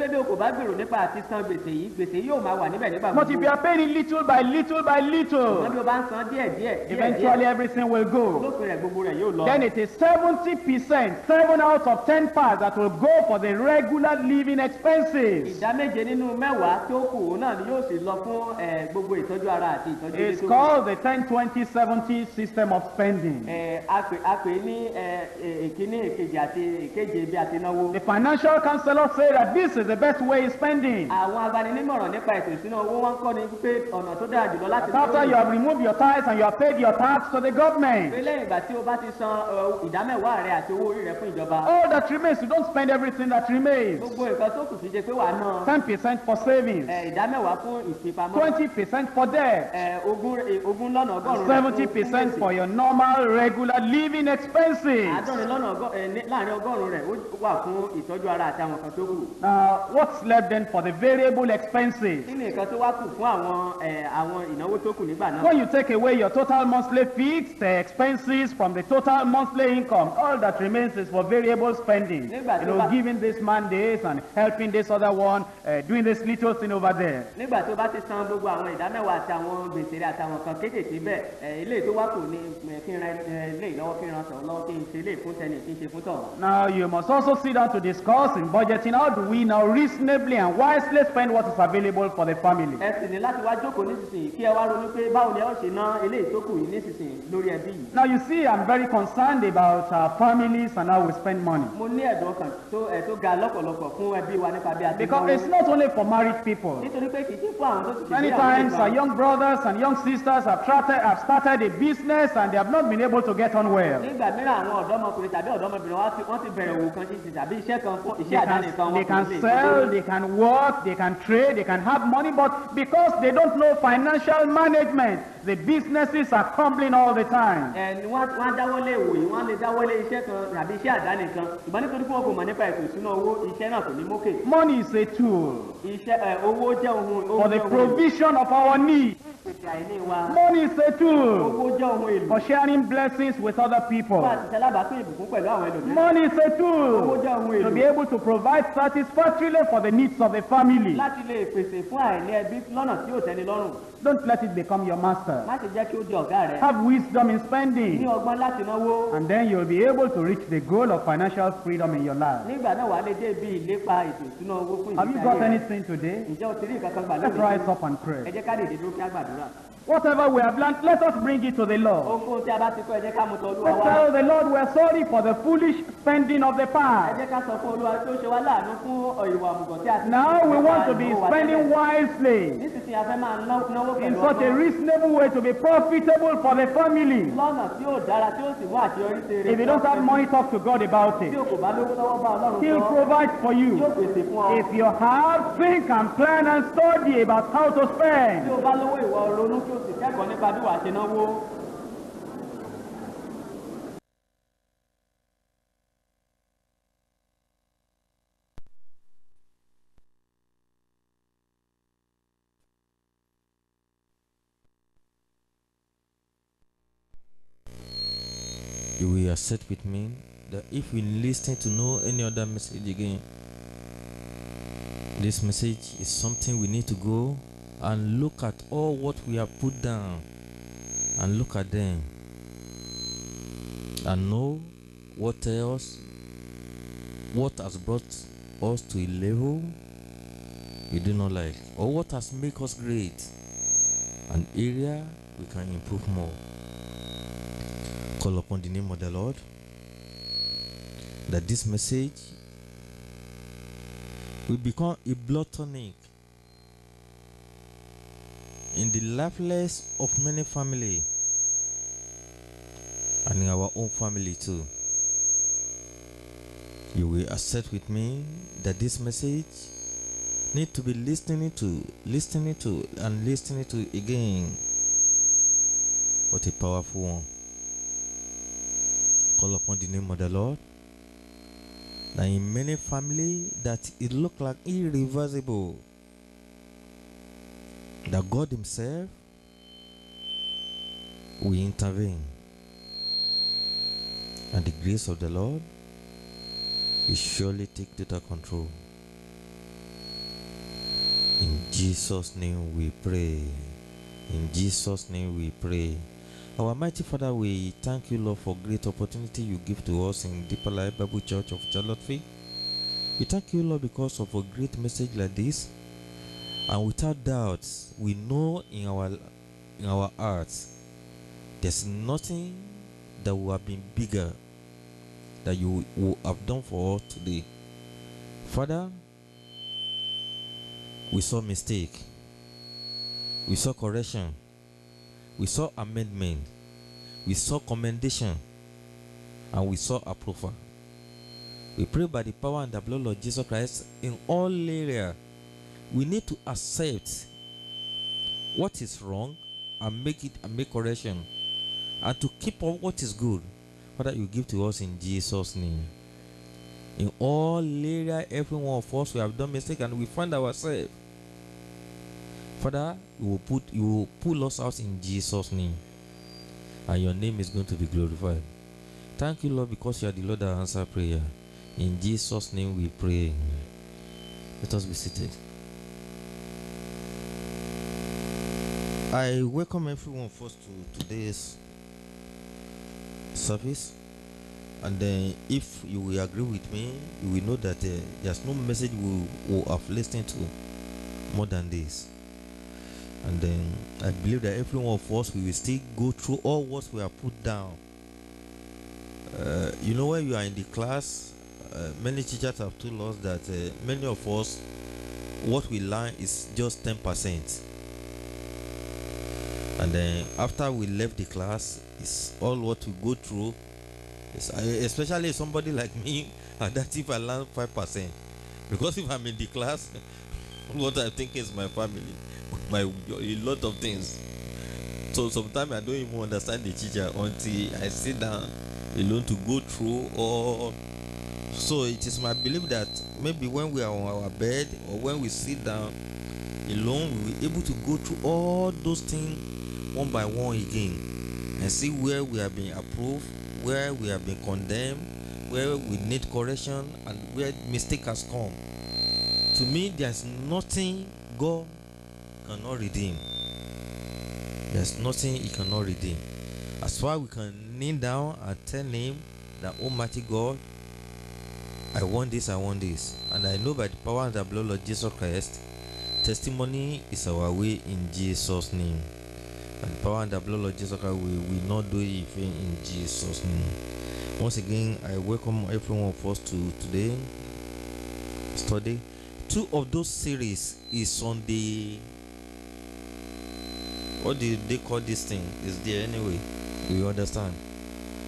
if you are paying it little by little by little, eventually everything will go. Then it is 70%, 7 out of 10 parts that will go for the regular living expenses. It's called the 10-20-70 system of spending. The financial counselor said that this is the best way of spending. After you have removed your tithes and you have paid your tax to the government, all that remains, you don't spend everything that remains. 10% for savings, 20% for debt, 70% for your normal, regular living expenses. What's left then for the variable expenses? When you take away your total monthly fixed expenses from the total monthly income, all that remains is for variable spending. Giving this man this and helping this other one, doing this little thing over there. Now you must also sit down to discuss in budgeting how do we now reasonably and wisely spend what is available for the family. Now you see, I'm very concerned about our families and how we spend money. Because it's not only for married people. Many times our young brothers and young sisters have started a business and they have not been able to get on well. They can sell, they can work, they can trade, they can have money, but because they don't know financial management, the businesses are crumbling all the time. Money is a tool for the provision of our needs. Money is a tool for sharing blessings with other people. Money is a tool to be able to provide satisfactorily for the needs of the family. Don't let it become your master. Have wisdom in spending, and then you'll be able to reach the goal of financial freedom in your life. Have you got anything today? Let's rise up and pray. Whatever we have learned, let us bring it to the Lord. Let's tell the Lord we are sorry for the foolish spending of the past. Now we want to be spending wisely, in such a reasonable way to be profitable for the family. If you don't have money, talk to God about it. He'll provide for you. If you have, think and plan and study about how to spend. You will accept with me that if we listen to no any other message again, this message is something we need to go and look at all what we have put down and look at them and know what else, what has brought us to a level we do not like, or what has made us great, an area we can improve more. Call upon the name of the Lord that this message will become a blood tonic in the lifeless of many family, and in our own family too. You will accept with me that this message need to be listening to again. What a powerful one. Call upon the name of the Lord that in many family that it look like irreversible, that God himself will intervene, and the grace of the Lord will surely take total control. In Jesus' name we pray. In Jesus' name we pray. Our mighty Father, we thank you, Lord, for great opportunity you give to us in Deeper Life Bible Church of Charlottesville. We thank you, Lord, because of a great message like this. And without doubt, we know in our hearts, there's nothing that would have been bigger that you would have done for us today. Father, we saw mistake, we saw correction, we saw amendment, we saw commendation, and we saw approval. We pray by the power and the blood of Jesus Christ in all areas. We need to accept what is wrong and make correction, and to keep on what is good. Father, you give to us in Jesus' name. In all area, every one of us, we have done mistake and we find ourselves. Father, you will pull us out in Jesus' name, and your name is going to be glorified. Thank you, Lord, because you are the Lord that answers prayer. In Jesus' name we pray. Let us be seated. I welcome everyone first to today's service, and then if you will agree with me, you will know that there's no message we have listened to more than this. And then I believe that every one of us, we will still go through all what we have put down. You know, when you are in the class, many teachers have told us that many of us, what we learn is just 10%. And then after we left the class, it's all what we go through. Especially somebody like me, and that if I learn 5%, because if I'm in the class, what I think is my family, a lot of things. So sometimes I don't even understand the teacher until I sit down alone to go through. Or so it is my belief that maybe when we are on our bed or when we sit down alone, we will be able to go through all those things one by one again, and see where we have been approved, where we have been condemned, where we need correction, and where mistake has come. To me, there's nothing God cannot redeem. There's nothing he cannot redeem. That's why we can kneel down and tell him that, Almighty God, I want this, and I know by the power and the blood of Jesus Christ, testimony is our way in Jesus' name. and power and the blood of Jesus Christ, we will not do it in Jesus' name. Once again, I welcome every one of us to today study. Two of those series is on the, what do they call this thing? Is there anyway? We understand.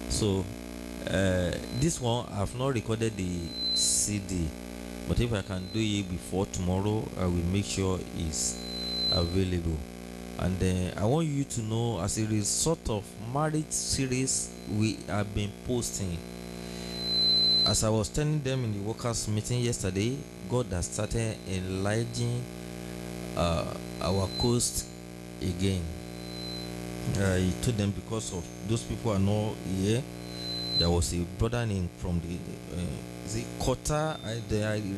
So this one I've not recorded the CD, but if I can do it before tomorrow, I will make sure it's available. And then I want you to know, as a result of marriage series we have been posting, as I was telling them in the workers meeting yesterday, God has started enlightening our coast again. I told them because of those people are not here. There was a brother in from the Qatar. I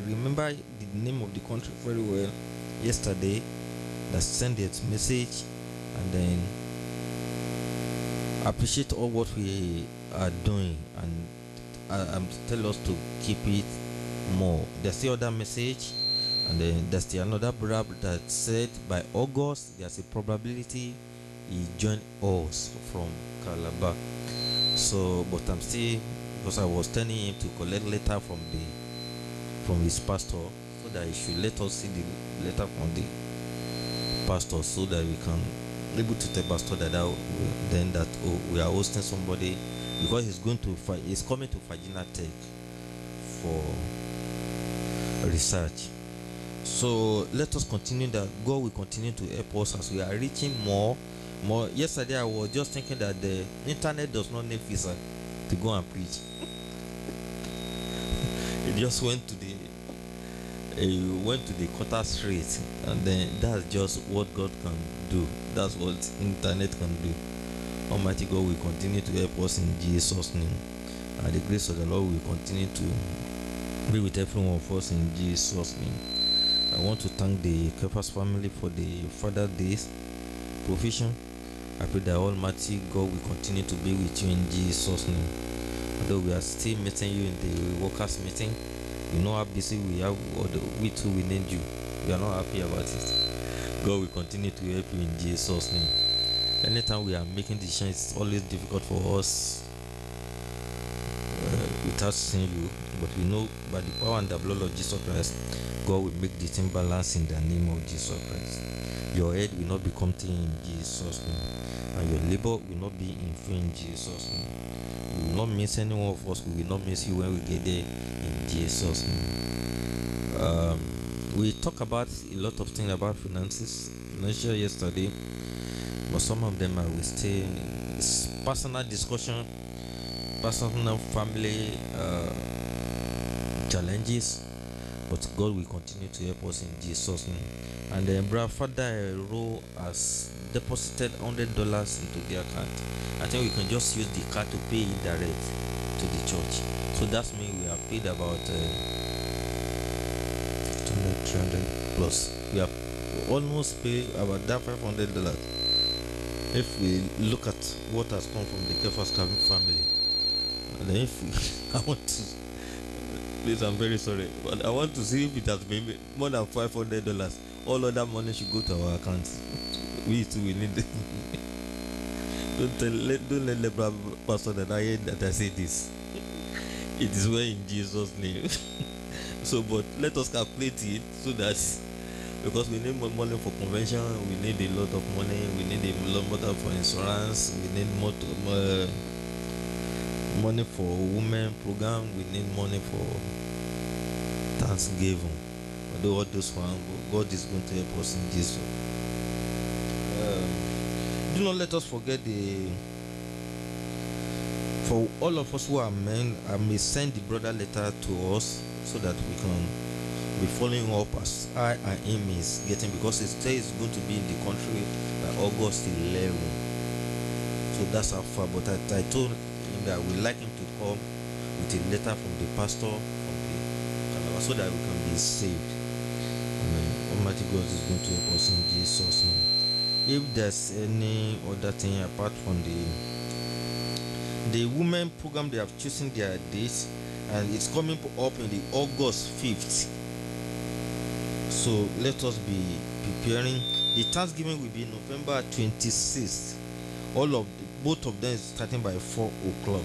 remember the name of the country very well yesterday, that sent that message, and then appreciate all what we are doing, and tell us to keep it more. There's the other message, and then there's the another brother that said by August there's a probability he joined us from Calabar. So, but I'm still, because I was telling him to collect letter from the his pastor, so that he should let us see the letter from the pastor, so that we can be able to tell pastor that then that, oh, we are hosting somebody, because he's going to, he's coming to Virginia Tech for research. So let us continue that God will continue to help us as we are reaching more. Yesterday I was just thinking that the internet does not need visa to go and preach. It just went to the Qatar street, and then that's just what God can do. That's what internet can do. Almighty God will continue to help us in Jesus' name, and the grace of the Lord will continue to be with every one of us in Jesus' name. I want to thank the Kepas family for the Father's Day provision. I pray that Almighty God will continue to be with you in Jesus' name. Although we are still meeting you in the workers' meeting, you know how busy we are, or we too will need you. We are not happy about it. God will continue to help you in Jesus' name. Anytime we are making decisions, it's always difficult for us without seeing you, but we know by the power and the blood of Jesus Christ, God will make the thing balance in the name of Jesus Christ. Your head will not become thin in Jesus' name, and your labor will not be in vain in Jesus' name. You will not miss any one of us. We will not miss you when we get there in Jesus' name. We talk about a lot of things about finances, financial yesterday, but some of them I will stay. It's personal discussion, personal family challenges, but God will continue to help us in Jesus' name. And the brother Father Rowe has deposited $100 into the account. I think we can just use the card to pay it direct to the church. So that's means we have paid about 200, 300 plus. We have almost paid about that $500. If we look at what has come from the Kefa's family, and then if we, I want to. Please, I'm very sorry, but I want to see if it has been more than $500. All other money should go to our accounts. We too will need it. Don't let the pastor that I hear that I say this. It is well in Jesus' name. So, but let us calculate it, so that, because we need more money for convention, we need a lot of money, we need a lot more for insurance, we need more money for women program, we need money for thanksgiving. Although all those ones, God is going to help us in Jesus. Do not let us forget the. For all of us who are men, I may send the brother letter to us, so that we can be following up as I and him is getting, because his stay is going to be in the country by August 11. So that's how far. But I told him that I would like him to come with a letter from the pastor, so that we can be saved. Amen. Almighty God is going to help us in Jesus' name. If there's any other thing apart from the women program, they have chosen their dates, and it's coming up in the August 5th. So let us be preparing. The Thanksgiving will be November 26th. Both of them is starting by 4 o'clock.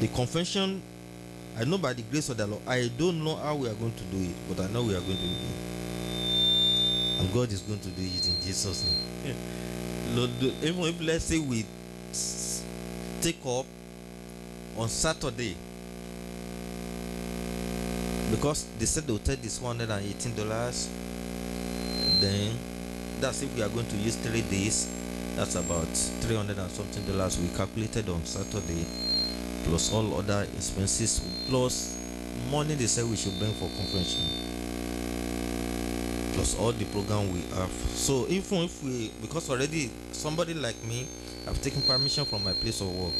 The convention, I know by the grace of the Lord, I don't know how we are going to do it, but I know we are going to do it. And God is going to do it in Jesus' name. Lord, even if, let's say, we take up on Saturday, because they said the hotel is $118, then that's if we are going to use 3 days. That's about $300 and something we calculated on Saturday, plus all other expenses, plus money they said we should bring for convention, plus all the program we have. So even if we, because already somebody like me, I've taken permission from my place of work.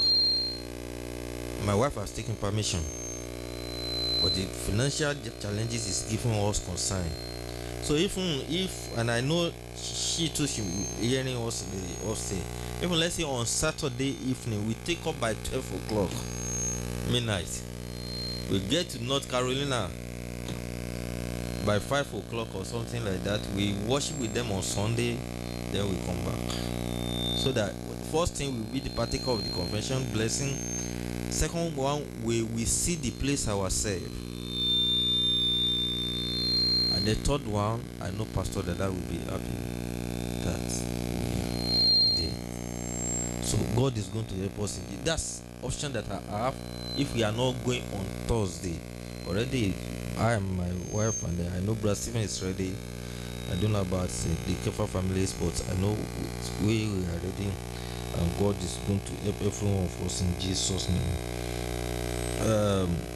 My wife has taken permission, but the financial challenges is giving us concern. So if and I know she too, she hearing us say, even let's say on Saturday evening, we take up by 12 o'clock midnight. We get to North Carolina by 5 o'clock or something like that. We worship with them on Sunday, then we come back. So that first thing will be the partaker of the convention blessing. Second one, we see the place ourselves. The third one, I know Pastor Dada will be happy that we are there. So God is going to help us in it. That's option that I have. If we are not going on Thursday, already I and my wife, and I know Brother Stephen is ready. I don't know about the Kefa families, but I know we are ready, and God is going to help everyone of us in Jesus' name.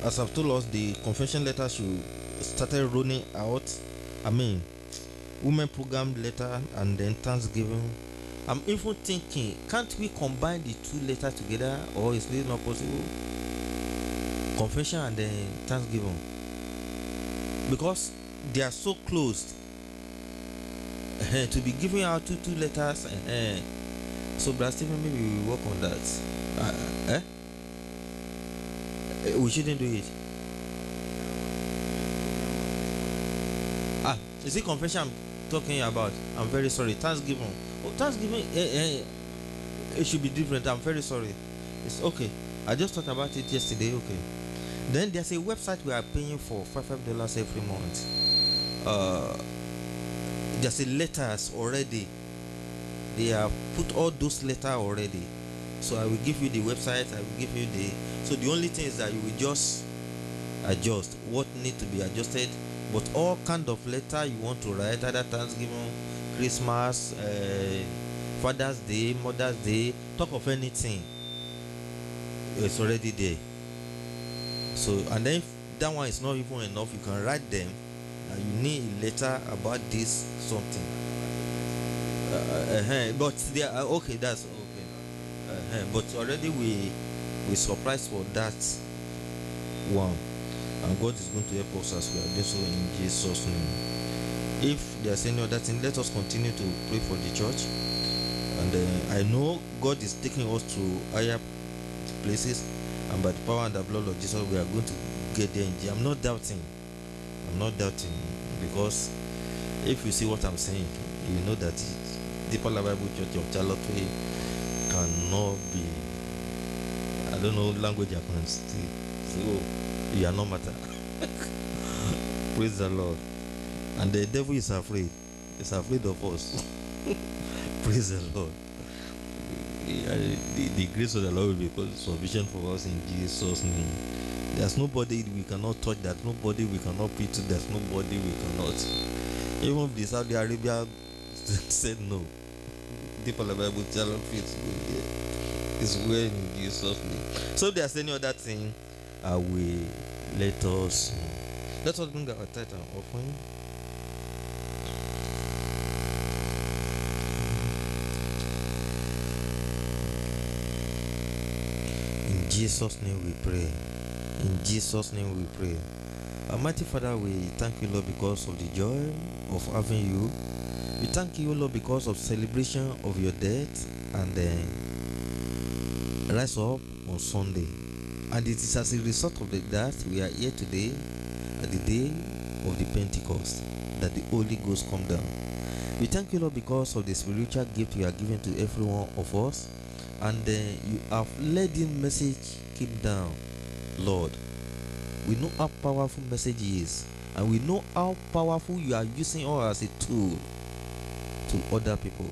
As I've told us, the confession letter should started running out. I mean, women program letter and then Thanksgiving. I'm even thinking, can't we combine the two letters together, or is this not possible? Confession and then Thanksgiving, because they are so close. To be giving out two letters. So Brother Stephen, maybe we will work on that. We shouldn't do it. Is it confession I'm talking about? I'm very sorry. Thanksgiving. Oh, Thanksgiving. It should be different. I'm very sorry. It's okay. I just thought about it yesterday. Okay. Then there's a website we are paying for $5 every month. There's a letters already. They have put all those letters already. So I will give you the website. I will give you the. So the only thing is that you will just adjust what need to be adjusted. But all kind of letter you want to write, either Thanksgiving, Christmas, Father's Day, Mother's Day, talk of anything, it's already there. So, and then if that one is not even enough, you can write them. You need a letter about this something. But they are okay. That's okay. But already we surprised for that one. And God is going to help us as well. So in Jesus' name. If there's any other thing, let us continue to pray for the church. And I know God is taking us to higher places, and by the power and the blood of Jesus, we are going to get there. I'm not doubting. I'm not doubting, because if you see what I'm saying, you know that Deeper Life Bible Church of Charlotte cannot be. I don't know language I can speak. So. You are no matter. Praise the Lord. And the devil is afraid. He's afraid of us. Praise the Lord. The grace of the Lord will be sufficient for us in Jesus' name. There's nobody we cannot touch. There's nobody we cannot pity to. There's nobody we cannot. Even if the Saudi Arabia said no, people of the Bible tell them it's well in Jesus' name. So there's any other thing. I will let us bring our tithe and offering. In Jesus' name we pray. In Jesus' name we pray. Almighty Father, we thank you, Lord, because of the joy of having you. We thank you, Lord, because of celebration of your death and the rise up on Sunday. And it is as a result of that we are here today at the day of the Pentecost, that the Holy Ghost come down. We thank you, Lord, because of the spiritual gift you are giving to every one of us, and you have led the message came down, Lord. We know how powerful message is, and we know how powerful you are using us as a tool to other people.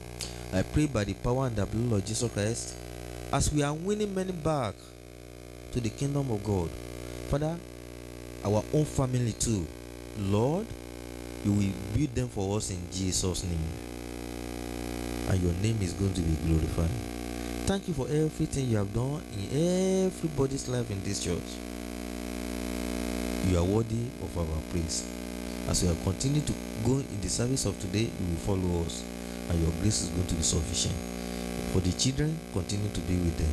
I pray by the power and the blood of Jesus Christ, as we are winning many back to the kingdom of God, Father, our own family too, Lord, you will build them for us in Jesus' name, and your name is going to be glorified. Thank you for everything you have done in everybody's life in this church. You are worthy of our praise. As we have continued to go in the service of today, you will follow us, and your grace is going to be sufficient. For the children, continue to be with them.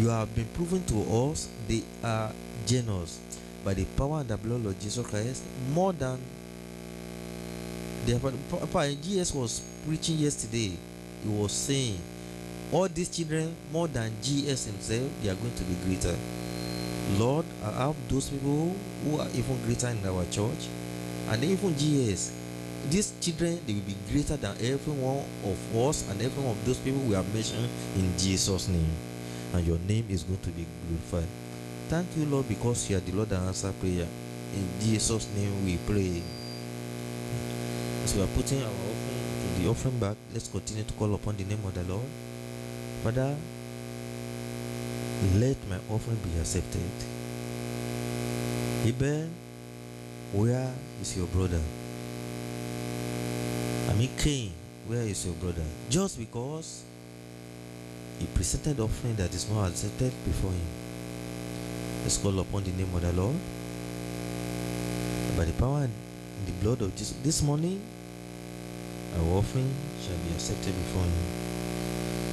You have been proven to us they are generous by the power and the blood of Jesus Christ, more than the Papa GS was preaching yesterday. He was saying, all these children, more than GS himself, they are going to be greater. Lord, I have those people who are even greater in our church, and even GS. These children, they will be greater than every one of us and every one of those people we have mentioned in Jesus' name. And your name is going to be glorified. Thank you, Lord, because you are the Lord that answers prayer. In Jesus' name we pray. As we are putting our offering in the offering bag, let's continue to call upon the name of the Lord. Father, let my offering be accepted. Abel, where is your brother? I mean, Cain, where is your brother? Just because he presented offering that is not accepted before him. Let's call upon the name of the Lord. And by the power and the blood of Jesus, this morning, our offering shall be accepted before him,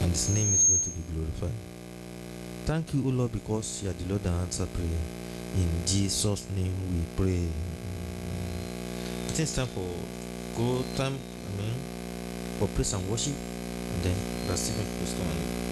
and his name is going to be glorified. Thank you, O Lord, because you are the Lord that answers prayer. In Jesus' name we pray. I think it's time for go time, for praise and worship, and then that's even close to my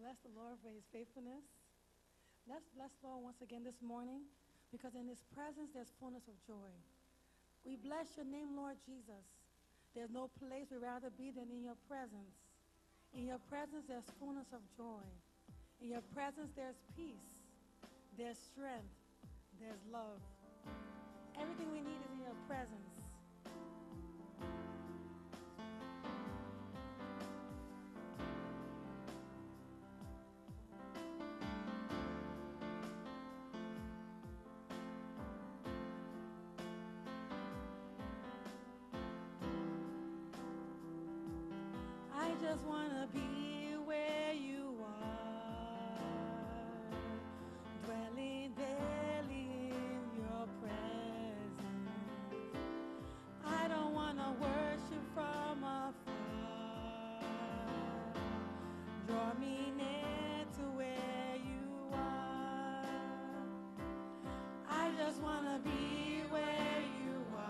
Bless the Lord for his faithfulness. Let's bless the Lord once again this morning, because in his presence there's fullness of joy. We bless your name, Lord Jesus. There's no place we'd rather be than in your presence. In your presence there's fullness of joy. In your presence there's peace, there's strength, there's love. Everything we need is in your presence. I just want to be where you are, dwelling daily in your presence. I don't want to worship from afar. Draw me near to where you are. I just want to be where you are.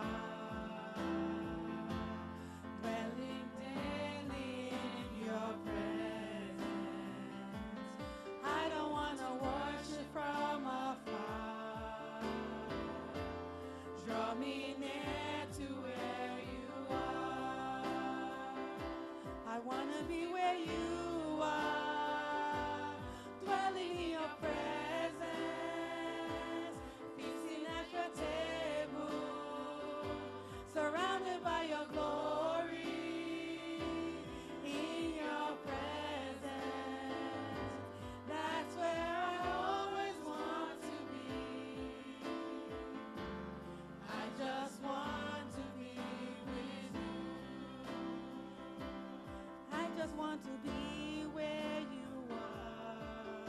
I just want to be where you are,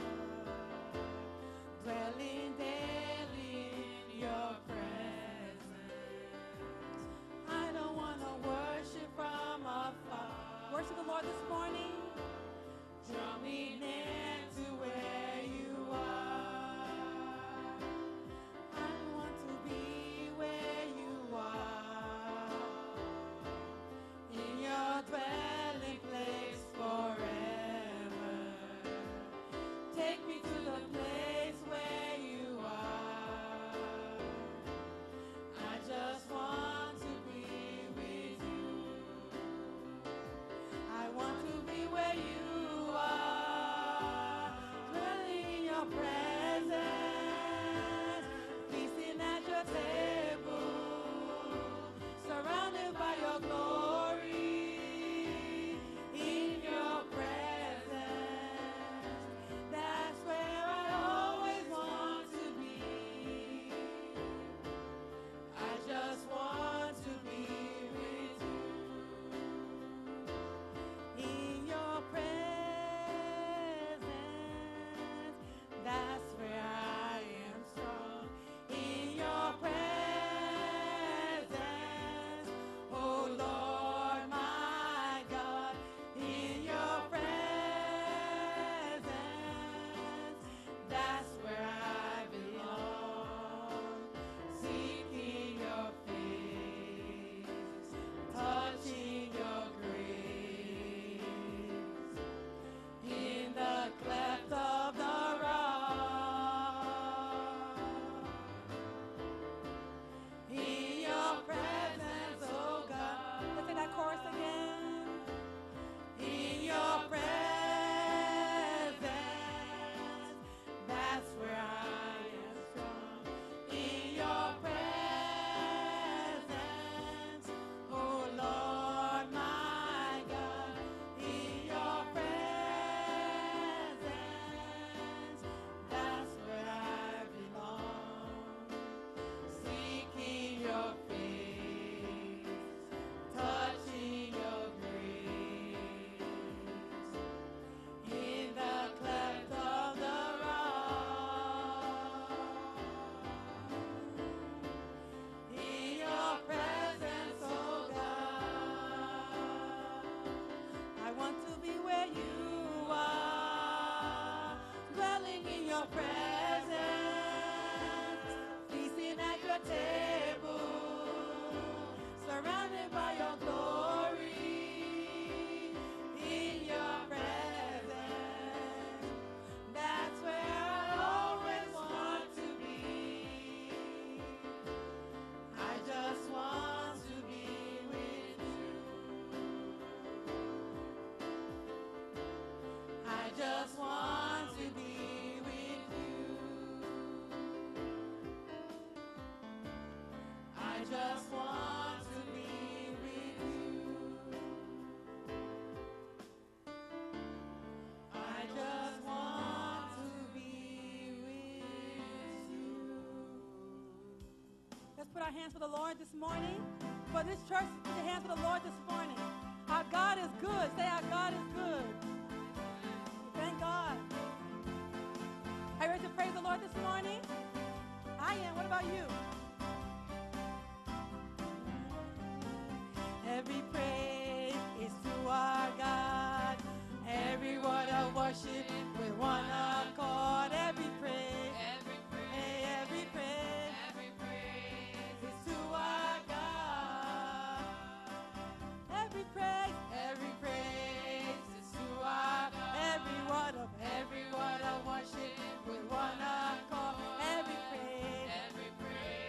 just want to be with you. I just want to be with you. I just want to be with you. Let's put our hands for the Lord this morning. For this church, put your hands for the Lord this morning. Our God is good. Say, our God is good. Thank God. Are you ready to praise the Lord this morning? I am. What about you? Every praise is to our God. Every word of worship with one accord. Every praise. Every word of worship with one accord, every praise, every praise.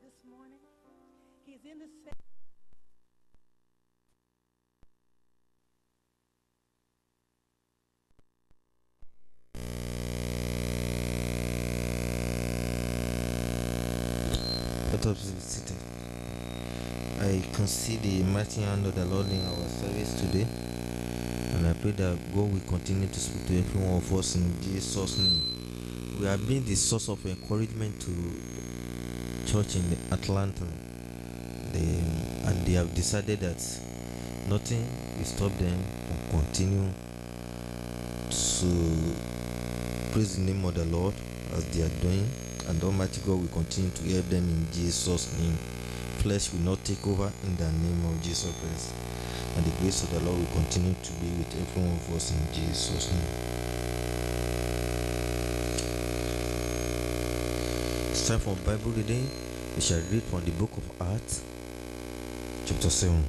Lord this morning. He's in the same. I consider the mighty hand of the Lord in our service today, and I pray that God will continue to speak to every one of us in Jesus' name. We have been the source of encouragement to church in Atlanta, and they have decided that nothing will stop them from continuing to praise the name of the Lord as they are doing. And Almighty God will continue to help them in Jesus' name. Flesh will not take over in the name of Jesus Christ. And the grace of the Lord will continue to be with every one of us in Jesus' name. It's time for Bible reading. We shall read from the book of Acts, chapter 7.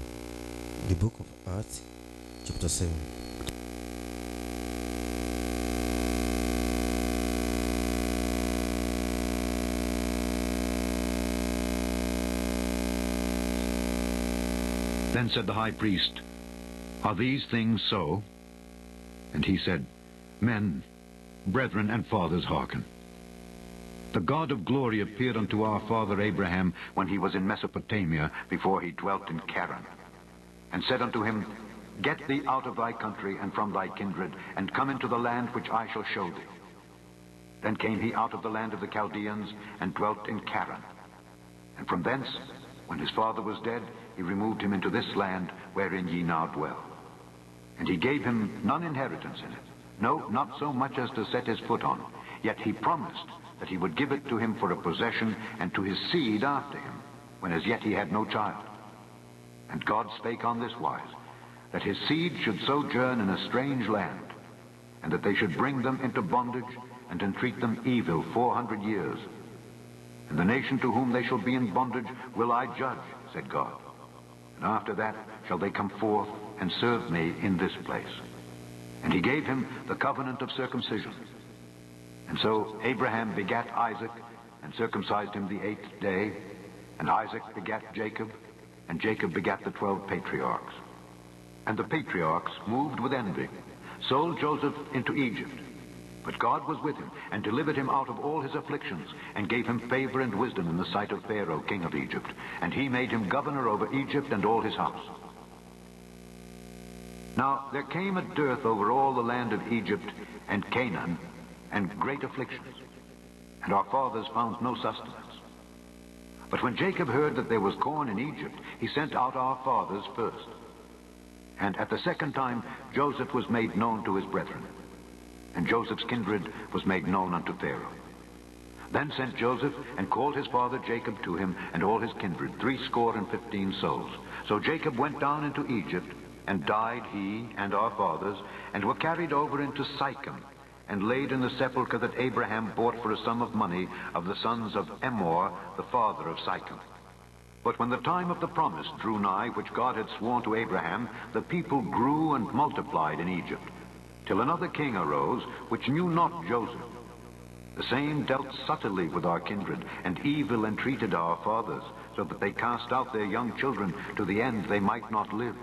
The book of Acts, chapter 7. Then said the high priest, "Are these things so?" And he said, "Men, brethren, and fathers, hearken. The God of glory appeared unto our father Abraham when he was in Mesopotamia, before he dwelt in Charan, and said unto him, Get thee out of thy country and from thy kindred, and come into the land which I shall show thee. Then came he out of the land of the Chaldeans, and dwelt in Charan. And from thence, when his father was dead, he removed him into this land wherein ye now dwell. And he gave him none inheritance in it, no, not so much as to set his foot on. Yet he promised that he would give it to him for a possession, and to his seed after him, when as yet he had no child. And God spake on this wise, that his seed should sojourn in a strange land, and that they should bring them into bondage, and entreat them evil 400 years. And the nation to whom they shall be in bondage will I judge, said God. And after that shall they come forth and serve me in this place. And he gave him the covenant of circumcision. And so Abraham begat Isaac, and circumcised him the 8th day. And Isaac begat Jacob, and Jacob begat the 12 patriarchs. And the patriarchs, moved with envy, sold Joseph into Egypt. But God was with him, and delivered him out of all his afflictions, and gave him favor and wisdom in the sight of Pharaoh, king of Egypt. And he made him governor over Egypt and all his house. Now there came a dearth over all the land of Egypt and Canaan, and great afflictions. And our fathers found no sustenance. But when Jacob heard that there was corn in Egypt, he sent out our fathers first. And at the second time Joseph was made known to his brethren. And Joseph's kindred was made known unto Pharaoh. Then sent Joseph, and called his father Jacob to him, and all his kindred, 75 souls. So Jacob went down into Egypt, and died he and our fathers, and were carried over into Sychem, and laid in the sepulchre that Abraham bought for a sum of money of the sons of Emor, the father of Sychem. But when the time of the promise drew nigh, which God had sworn to Abraham, the people grew and multiplied in Egypt, till another king arose, which knew not Joseph. The same dealt subtly with our kindred, and evil entreated our fathers, so that they cast out their young children, to the end they might not live.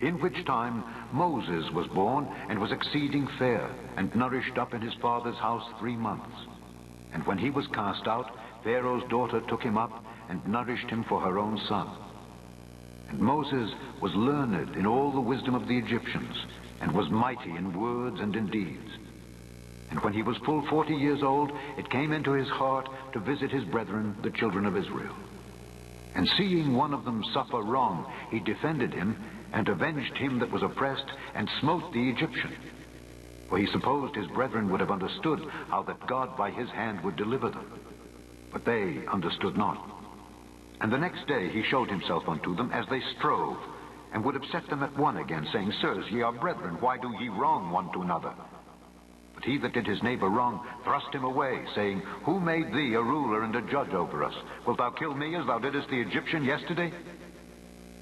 In which time Moses was born, and was exceeding fair, and nourished up in his father's house 3 months. And when he was cast out, Pharaoh's daughter took him up, and nourished him for her own son. And Moses was learned in all the wisdom of the Egyptians, and was mighty in words and in deeds. And when he was full 40 years old, it came into his heart to visit his brethren, the children of Israel. And seeing one of them suffer wrong, he defended him, and avenged him that was oppressed, and smote the Egyptian. For he supposed his brethren would have understood how that God by his hand would deliver them. But they understood not. And the next day he showed himself unto them as they strove, and would have set them at one again, saying, Sirs, ye are brethren, why do ye wrong one to another? But he that did his neighbor wrong thrust him away, saying, Who made thee a ruler and a judge over us? Wilt thou kill me as thou didst the Egyptian yesterday?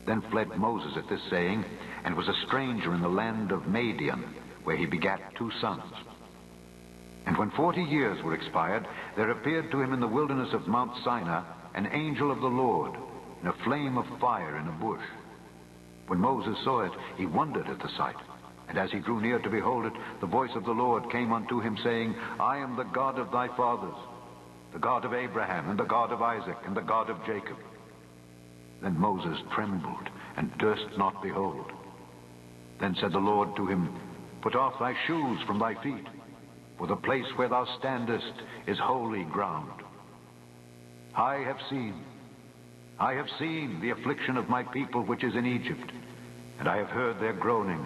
Then fled Moses at this saying, and was a stranger in the land of Madian, where he begat 2 sons. And when 40 years were expired, there appeared to him in the wilderness of Mount Sinai an angel of the Lord, in a flame of fire in a bush. When Moses saw it, he wondered at the sight. And as he drew near to behold it, the voice of the Lord came unto him, saying, I am the God of thy fathers, the God of Abraham, and the God of Isaac, and the God of Jacob. Then Moses trembled, and durst not behold. Then said the Lord to him, Put off thy shoes from thy feet, for the place where thou standest is holy ground. I have seen the affliction of my people which is in Egypt, and I have heard their groaning,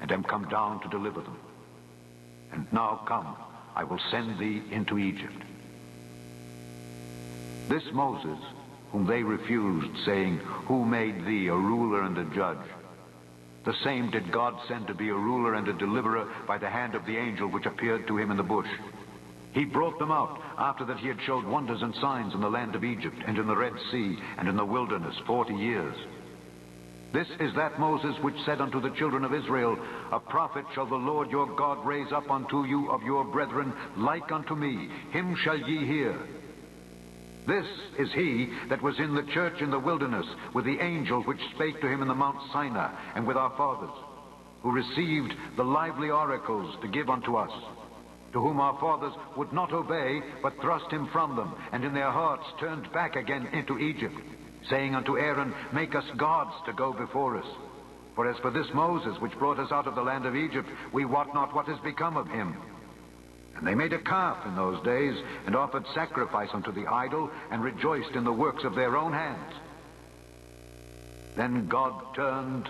and am come down to deliver them. And now come, I will send thee into Egypt. This Moses, whom they refused, saying, Who made thee a ruler and a judge? The same did God send to be a ruler and a deliverer by the hand of the angel which appeared to him in the bush. He brought them out after that he had showed wonders and signs in the land of Egypt, and in the Red Sea, and in the wilderness 40 years. This is that Moses which said unto the children of Israel, A prophet shall the Lord your God raise up unto you of your brethren, like unto me, him shall ye hear. This is he that was in the church in the wilderness, with the angel which spake to him in the Mount Sinai, and with our fathers, who received the lively oracles to give unto us, to whom our fathers would not obey, but thrust him from them, and in their hearts turned back again into Egypt, saying unto Aaron, Make us gods to go before us. For as for this Moses, which brought us out of the land of Egypt, we wot not what has become of him. And they made a calf in those days, and offered sacrifice unto the idol, and rejoiced in the works of their own hands. Then God turned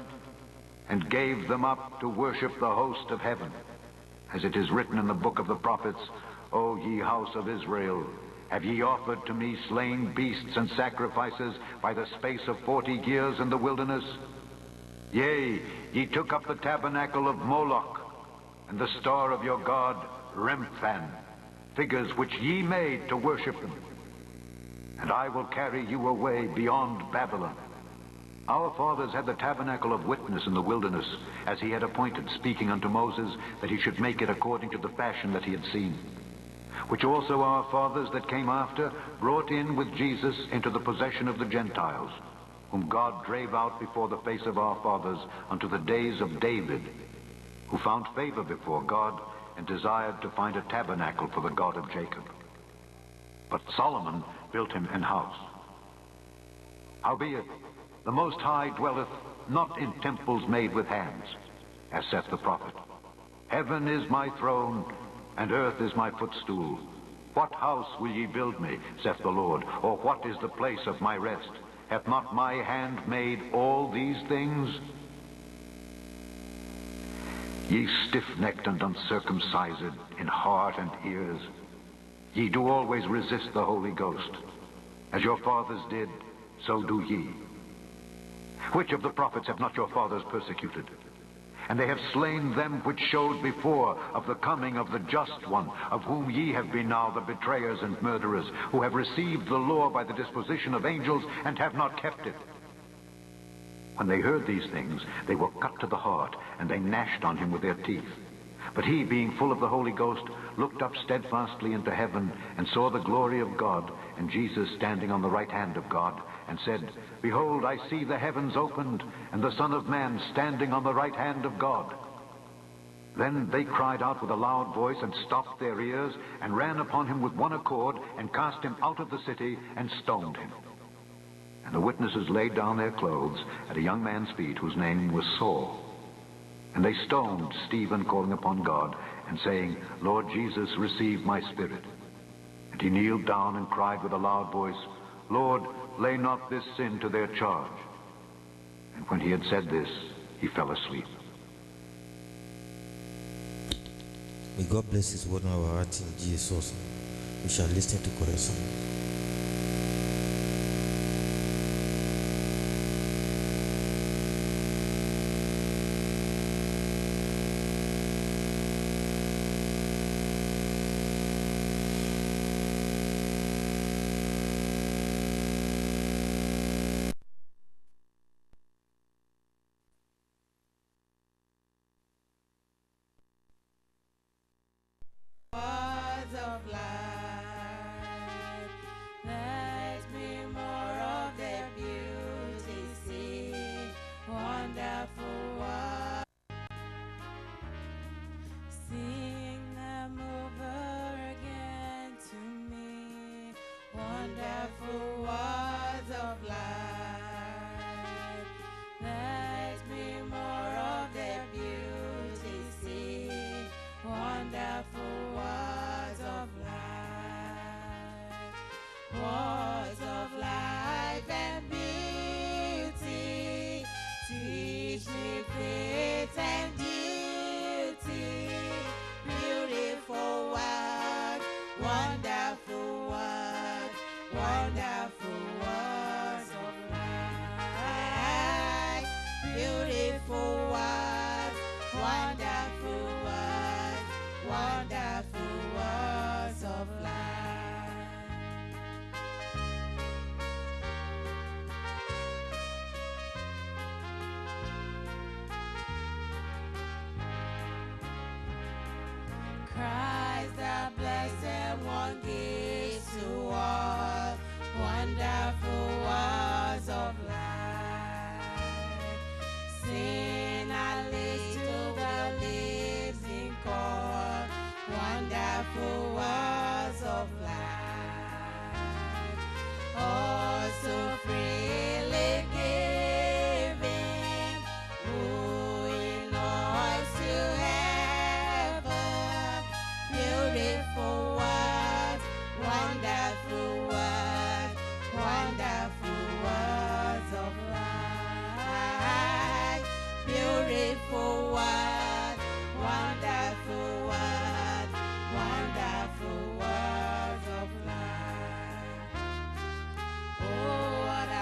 and gave them up to worship the host of heaven, as it is written in the book of the prophets, O ye house of Israel, have ye offered to me slain beasts and sacrifices by the space of 40 years in the wilderness? Yea, ye took up the tabernacle of Moloch, and the star of your god Remphan, figures which ye made to worship them. And I will carry you away beyond Babylon. Our fathers had the tabernacle of witness in the wilderness, as he had appointed, speaking unto Moses, that he should make it according to the fashion that he had seen. Which also our fathers that came after brought in with Jesus into the possession of the Gentiles, whom God drave out before the face of our fathers unto the days of David, who found favor before God, and desired to find a tabernacle for the God of Jacob. But Solomon built him an house. Howbeit, the Most High dwelleth not in temples made with hands, as saith the prophet. Heaven is my throne, and earth is my footstool. What house will ye build me, saith the Lord, or what is the place of my rest? Hath not my hand made all these things? Ye stiff-necked and uncircumcised in heart and ears, ye do always resist the Holy Ghost. As your fathers did, so do ye. Which of the prophets have not your fathers persecuted? And they have slain them which showed before of the coming of the Just One, of whom ye have been now the betrayers and murderers, who have received the law by the disposition of angels, and have not kept it. When they heard these things, they were cut to the heart, and they gnashed on him with their teeth. But he, being full of the Holy Ghost, looked up steadfastly into heaven, and saw the glory of God, and Jesus standing on the right hand of God, and said, Behold, I see the heavens opened, and the Son of Man standing on the right hand of God. Then they cried out with a loud voice, and stopped their ears, and ran upon him with one accord, and cast him out of the city, and stoned him. And the witnesses laid down their clothes at a young man's feet, whose name was Saul. And they stoned Stephen, calling upon God, and saying, Lord Jesus, receive my spirit. And he kneeled down and cried with a loud voice, Lord, lay not this sin to their charge. And when he had said this, he fell asleep. May God bless his word in our hearts in Jesus. We shall listen to correction. wonderful words of life. Let me more of their beauty see, wonderful words of life. Words of life and beauty, teach me faith and duty. Beautiful words, wonderful words, wonderful words of life. Beautiful words, wonderful words, wonderful words of life. Christ the blessed one gives to all wonderful words of life. Sin and leads to the living God, wonderful words of life. Oh, so freely giving, who in life to heaven, beautiful words, wonderful words, wonderful words of life. Beautiful words, wonderful words, wonderful words of life. Oh, what a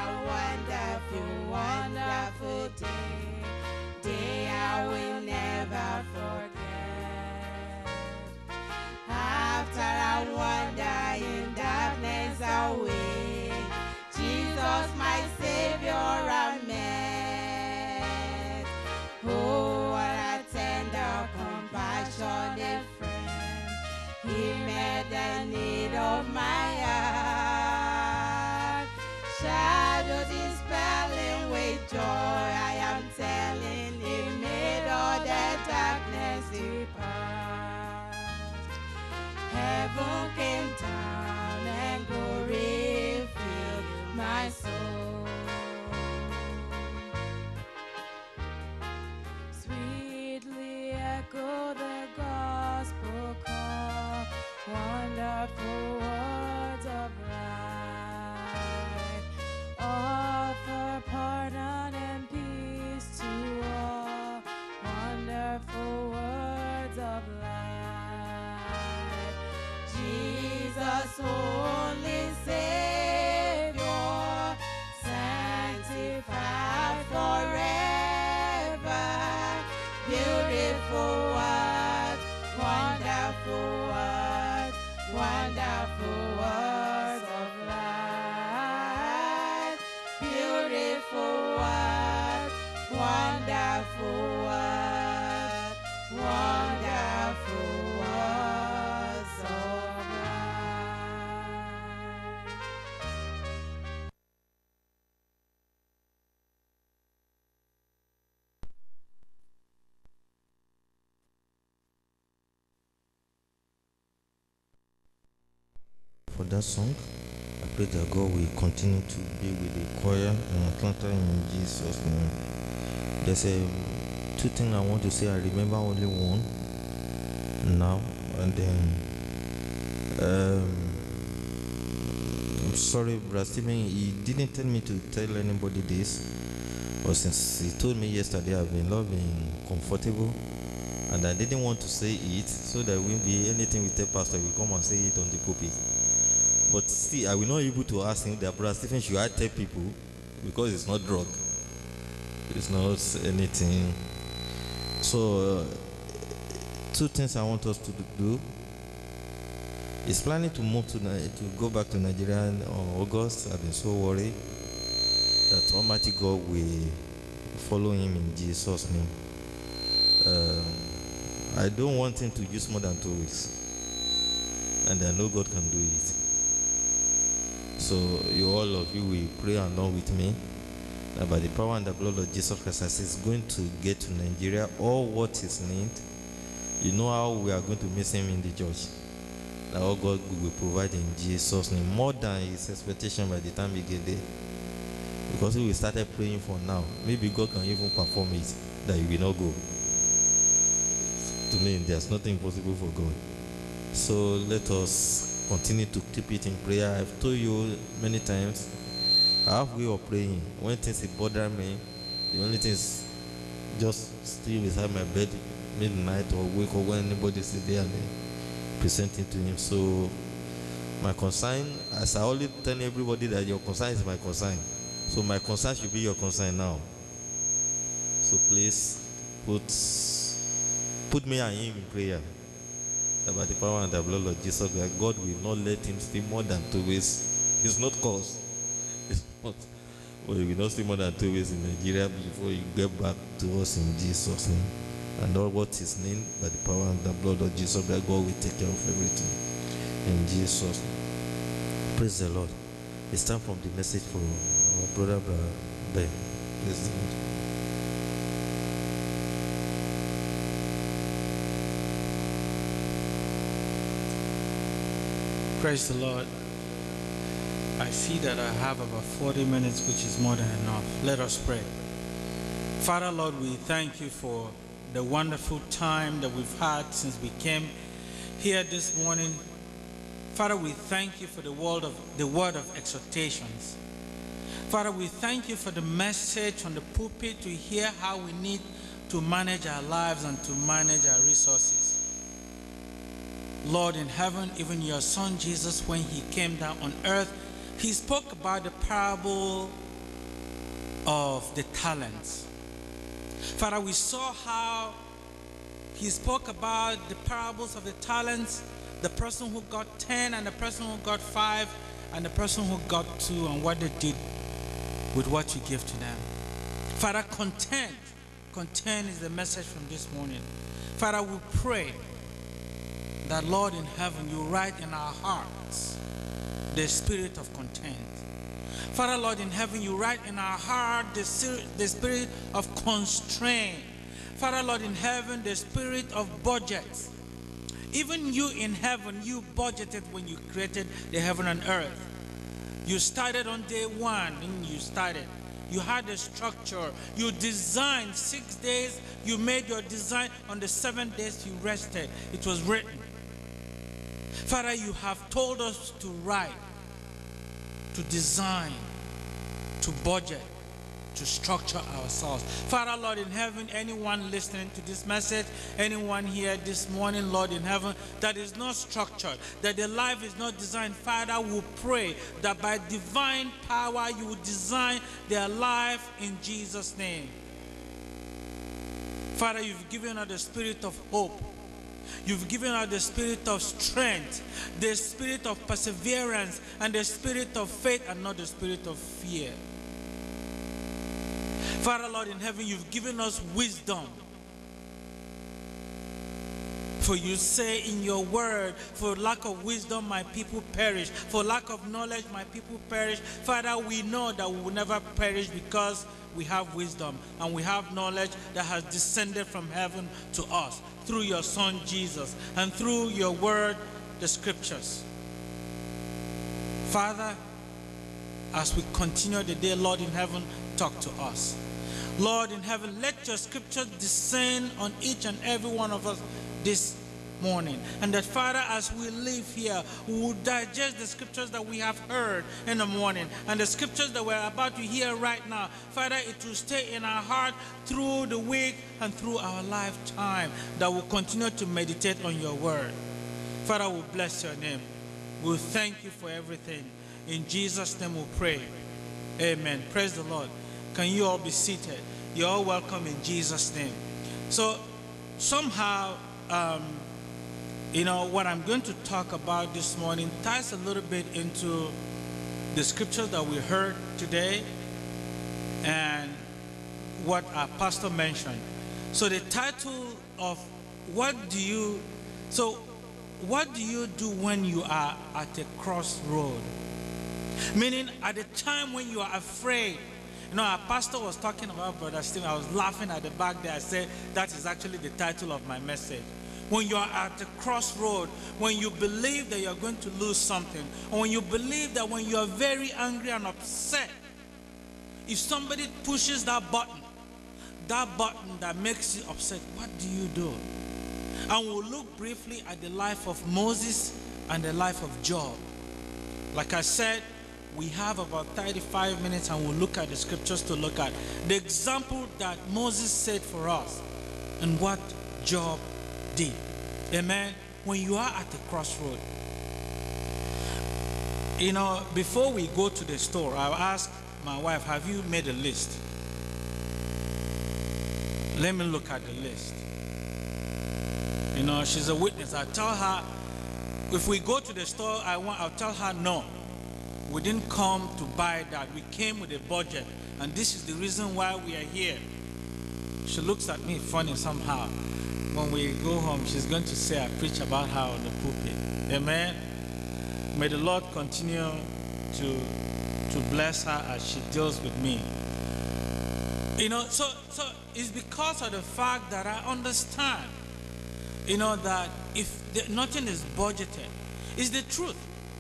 wonderful, wonderful day, day I will never forget. After I wander in darkness away, Jesus my Savior I met. Oh, what a tender, compassionate friend, He met the need of my heart. Shadows dispelling with joy, I am telling, He made all the darkness depart. Heaven came down and glory filled my soul. Sweetly echo the gospel call, wonderful words of life. Offer pardon and peace to all, wonderful words of life. Jesus, only Savior, sanctified forever. Beautiful words, wonderful words, wonderful words of life. Beautiful words, wonderful words, wonderful words of life. For that song, I pray that God will continue to be with the choir in Atlanta in Jesus' name. There's two things I want to say. I remember only one now, and then I'm sorry, Brother Stephen, he didn't tell me to tell anybody this, but since he told me yesterday, I've been loving, comfortable. And I didn't want to say it, so there won't be anything with the pastor. Will come and say it on the pulpit. But still, I will not be able to ask him that, Brother Stephen, should I tell people? Because it's not drug. It's not anything. So, two things I want us to do. Is planning to move to go back to Nigeria in August. I've been so worried that Almighty God will follow him in Jesus' name. I don't want him to use more than 2 weeks, and I know God can do it. So you all of you will pray along with me that by the power and the blood of Jesus Christ, as he's going to get to Nigeria, all what is needed, you know how we are going to miss him in the church. that all God will provide in Jesus' name, more than his expectation by the time we get there. Because if we started praying for now, maybe God can even perform it, that you will not go. To me, there's nothing impossible for God. So let us continue to keep it in prayer. I've told you many times, I have a way of praying. When things bother me, the only thing is just stay beside my bed midnight or wake up when anybody is there and presenting to him. So my concern, as I always tell everybody, that your concern is my concern. So my concern should be your concern now. So please put me and him in prayer. That by the power and the blood of Jesus, God will not let him stay more than 2 weeks. It's not cause. It's not. Well, you will not stay more than 2 weeks in Nigeria before you get back to us in Jesus' name. And all what is named by the power and the blood of Jesus, that God will take care of everything. In Jesus' name. Praise the Lord. It's time for the message for our brother Ben. Praise the Lord. Praise the Lord. I see that I have about 40 minutes, which is more than enough. Let us pray. Father, Lord, we thank you for the wonderful time that we've had since we came here this morning. Father, we thank you for the word of exhortations. Father, we thank you for the message on the pulpit to hear how we need to manage our lives and to manage our resources. Lord in heaven, even your son Jesus, when he came down on earth, he spoke about the parable of the talents. Father, we saw how he spoke about the parables of the talents, the person who got 10 and the person who got 5 and the person who got 2, and what they did with what you gave to them. Father, content. Content is the message from this morning. Father, we pray that, Lord in heaven, you write in our hearts the spirit of content. Father, Lord in heaven, you write in our heart the spirit of constraint. Father, Lord in heaven, the spirit of budgets. Even you in heaven, you budgeted when you created the heaven and earth. You started on day one, and you started. You had a structure. You designed 6 days. You made your design. On the 7th day, you rested. It was written. Father, you have told us to write, to design, to budget, to structure ourselves. Father, Lord in heaven, anyone listening to this message, anyone here this morning, Lord in heaven, that is not structured, that their life is not designed, Father, we pray that by divine power you will design their life in Jesus' name. Father, you've given us the spirit of hope. You've given us the spirit of strength, the spirit of perseverance, and the spirit of faith, and not the spirit of fear. Father, Lord in heaven, you've given us wisdom. For you say in your word, for lack of wisdom, my people perish. For lack of knowledge, my people perish. Father, we know that we will never perish because we have wisdom and we have knowledge that has descended from heaven to us through your son Jesus and through your word, the scriptures. Father, as we continue the day, Lord in heaven, talk to us. Lord in heaven, let your scriptures descend on each and every one of us this morning. And that, Father, as we live here, we will digest the scriptures that we have heard in the morning and the scriptures that we're about to hear right now. Father, it will stay in our heart through the week and through our lifetime, that we'll continue to meditate on your word. Father, we bless your name. We'll thank you for everything. In Jesus' name we pray. Amen. Praise the Lord. Can you all be seated? You're all welcome in Jesus' name. So somehow, what I'm going to talk about this morning ties a little bit into the scriptures that we heard today and what our pastor mentioned. So the title of what do you do when you are at a crossroad? Meaning, at the time when you are afraid. You know, our pastor was talking about Brother Stephen. I was laughing at the back there. I said, that is actually the title of my message. when you are at the crossroad, when you believe that you are going to lose something, or when you believe that when you are very angry and upset, if somebody pushes that button that makes you upset, what do you do? And we'll look briefly at the life of Moses and the life of Job. Like I said, we have about 35 minutes and we'll look at the scriptures to look at the example that Moses set for us and what Job did. Amen. When you are at the crossroad, you know, before we go to the store, I'll ask my wife, have you made a list? Let me look at the list. You know, she's a witness. I tell her, if we go to the store, I'll tell her no. We didn't come to buy that. We came with a budget, and this is the reason why we are here. She looks at me funny somehow. When we go home, she's going to say I preach about her on the pulpit. Amen. May the Lord continue to bless her as she deals with me. You know, so it's because of the fact that I understand, you know, that if nothing is budgeted, it's the truth.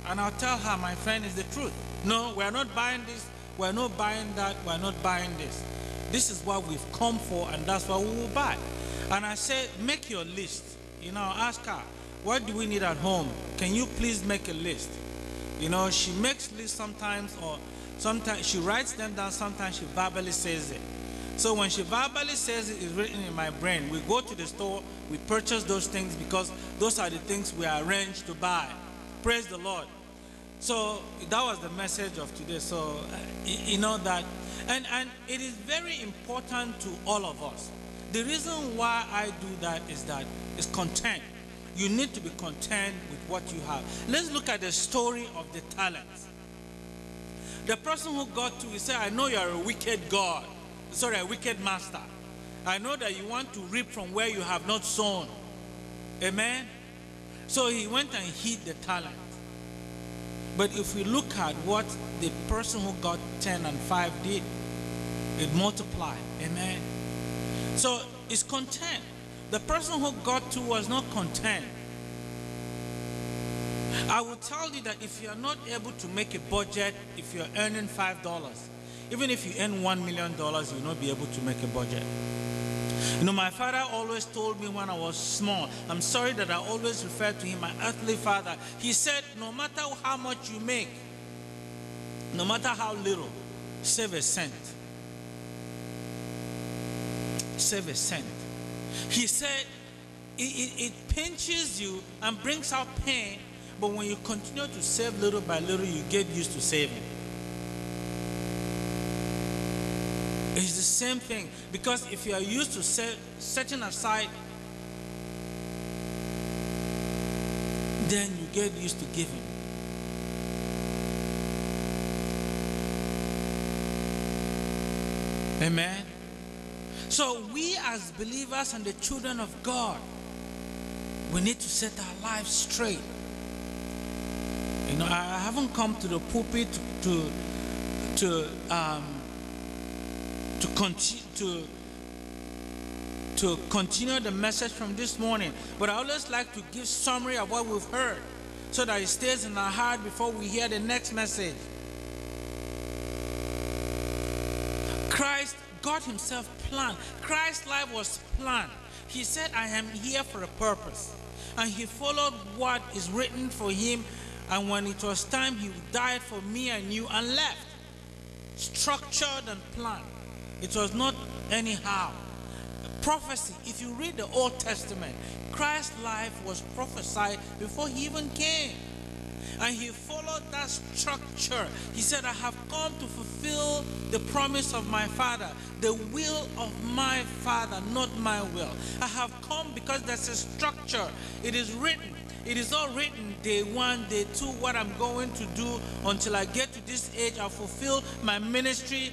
And I'll tell her, my friend, is the truth. No, we're not buying this, we're not buying that, we're not buying this. This is what we've come for, and that's what we will buy. And I say, make your list. You know, ask her, what do we need at home? Can you please make a list? You know, she makes lists sometimes, or sometimes she writes them down, sometimes she verbally says it. So when she verbally says it, it's written in my brain. We go to the store, we purchase those things because those are the things we are arranged to buy. Praise the Lord. So that was the message of today. So you know that, and it is very important to all of us. The reason why I do that is that it's content. You need to be content with what you have. Let's look at the story of the talents. The person who got to, he said, I know you are a wicked God. Sorry, a wicked master. I know that you want to reap from where you have not sown. Amen. So he went and hid the talent. But if we look at what the person who got 10 and 5 did, it multiplied. Amen. So it's content. The person who got 2 was not content. I will tell you that if you are not able to make a budget, if you're earning $5, even if you earn $1 million, you will not be able to make a budget. You know, my father always told me when I was small, I'm sorry that I always refer to him, my earthly father. He said, no matter how much you make, no matter how little, save a cent. Save a cent. He said, it pinches you and brings out pain, but when you continue to save little by little, you get used to saving. It's the same thing, because if you are used to setting aside, then you get used to giving. Amen. So we as believers and the children of God, we need to set our lives straight. You know, I haven't come to the pulpit to continue the message from this morning, but I always like to give summary of what we've heard so that it stays in our heart before we hear the next message. Christ, God himself planned. Christ's life was planned. He said, I am here for a purpose. And he followed what is written for him, and when it was time, he died for me and you and left. Structured and planned. It was not anyhow. Prophecy, if you read the Old Testament, Christ's life was prophesied before he even came. And he followed that structure. He said, I have come to fulfill the promise of my Father, the will of my Father, not my will. I have come because there's a structure. It is written. It is all written, day one, day two, what I'm going to do until I get to this age. I'll fulfill my ministry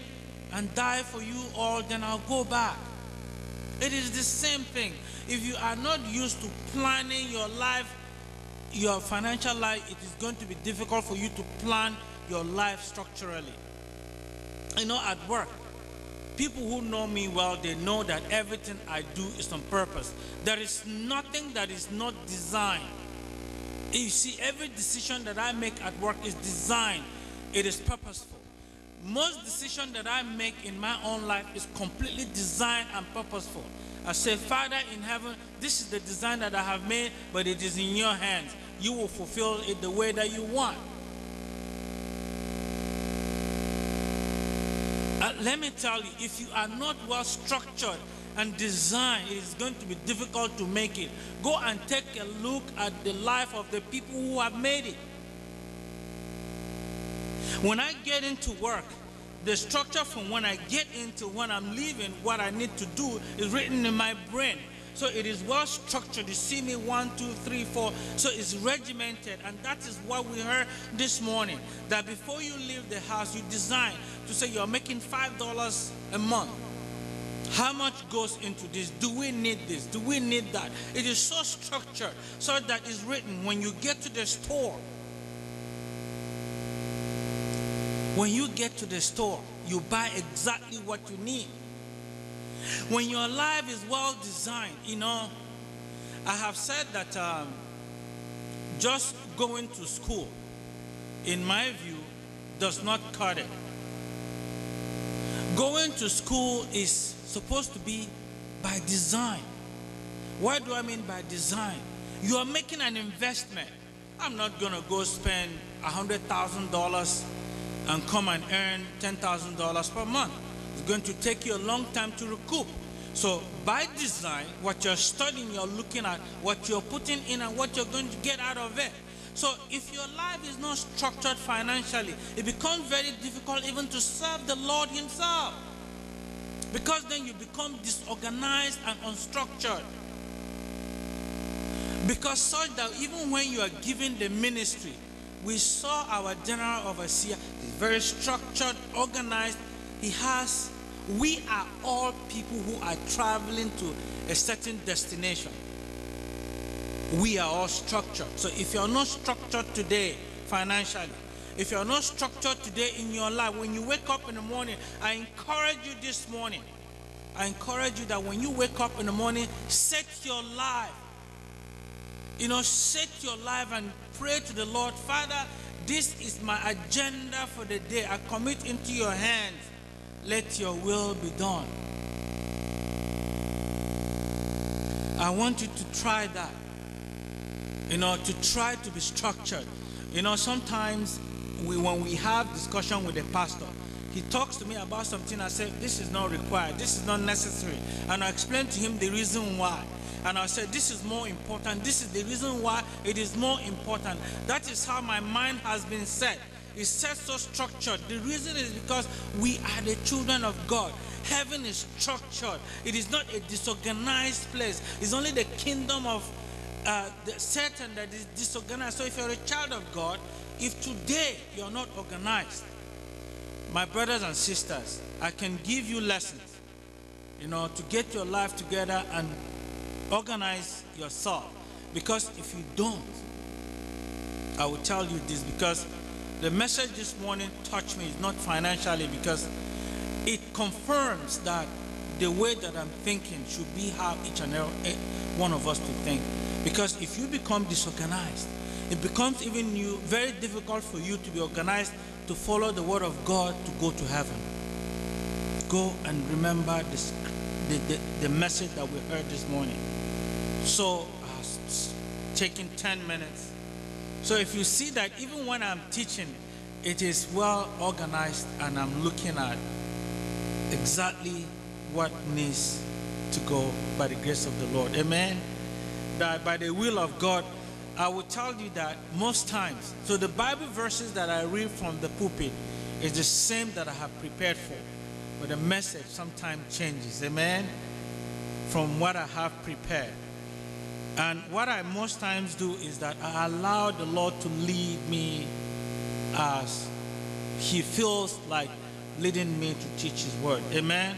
and die for you all, then I'll go back. It is the same thing. If you are not used to planning your life, your financial life, it is going to be difficult for you to plan your life structurally. You know, at work, People who know me well, they know that everything I do is on purpose. There is nothing that is not designed. You see, every decision that I make at work is designed. It is purposeful. Most decision that I make in my own life is completely designed and purposeful. I say, Father in heaven, this is the design that I have made, but it is in your hands. You will fulfill it the way that you want. Let me tell you, if you are not well structured and designed, it is going to be difficult to make it. Go and take a look at the life of the people who have made it. When I get into work, the structure from when I get into when I'm leaving, what I need to do is written in my brain. So it is well structured. You see me 1, 2, 3, 4. So it's regimented, and that is what we heard this morning. That before you leave the house, you design to say you're making $5 a month. How much goes into this? Do we need this? Do we need that? It is so structured, so that it's written. When you get to the store, when you get to the store, you buy exactly what you need. When your life is well designed, you know, I have said that just going to school, in my view, does not cut it. Going to school is supposed to be by design. What do I mean by design? You are making an investment. I'm not going to go spend $100,000 and come and earn $10,000 per month. It's going to take you a long time to recoup. So by design, what you're studying, you're looking at what you're putting in and what you're going to get out of it. So if your life is not structured financially, it becomes very difficult even to serve the Lord himself, because then you become disorganized and unstructured. Because such that even when you are given the ministry, we saw our general overseer is very structured, organized. He has, we are all people who are traveling to a certain destination. We are all structured. So if you're not structured today financially, if you're not structured today in your life, when you wake up in the morning, I encourage you this morning. I encourage you that when you wake up in the morning, set your life. You know, set your life and pray to the Lord, Father, this is my agenda for the day. I commit into your hands. Let your will be done. I want you to try that. You know, to try to be structured. You know, sometimes when we have discussion with the pastor, he talks to me about something. I say, this is not required. This is not necessary. And I explain to him the reason why. And I said, this is more important. This is the reason why it is more important. That is how my mind has been set. It's set so structured. The reason is because we are the children of God. Heaven is structured. It is not a disorganized place. It's only the kingdom of Satan that is disorganized. So if you're a child of God, if today you're not organized, my brothers and sisters, I can give you lessons, you know, to get your life together and organize yourself. Because if you don't, I will tell you this, because the message this morning touched me. It's not financially, because it confirms that the way that I'm thinking should be how each and every one of us to think. Because if you become disorganized, it becomes even very difficult for you to be organized, to follow the word of God, to go to heaven. Go and remember this. The message that we heard this morning. So taking 10 minutes. So if you see that even when I'm teaching, it is well organized and I'm looking at exactly what needs to go by the grace of the Lord. Amen. That by the will of God, I will tell you that most times. So the Bible verses that I read from the pulpit is the same that I have prepared for. But the message sometimes changes, amen, from what I have prepared. And what I most times do is that I allow the Lord to lead me as he feels like leading me to teach his word, amen.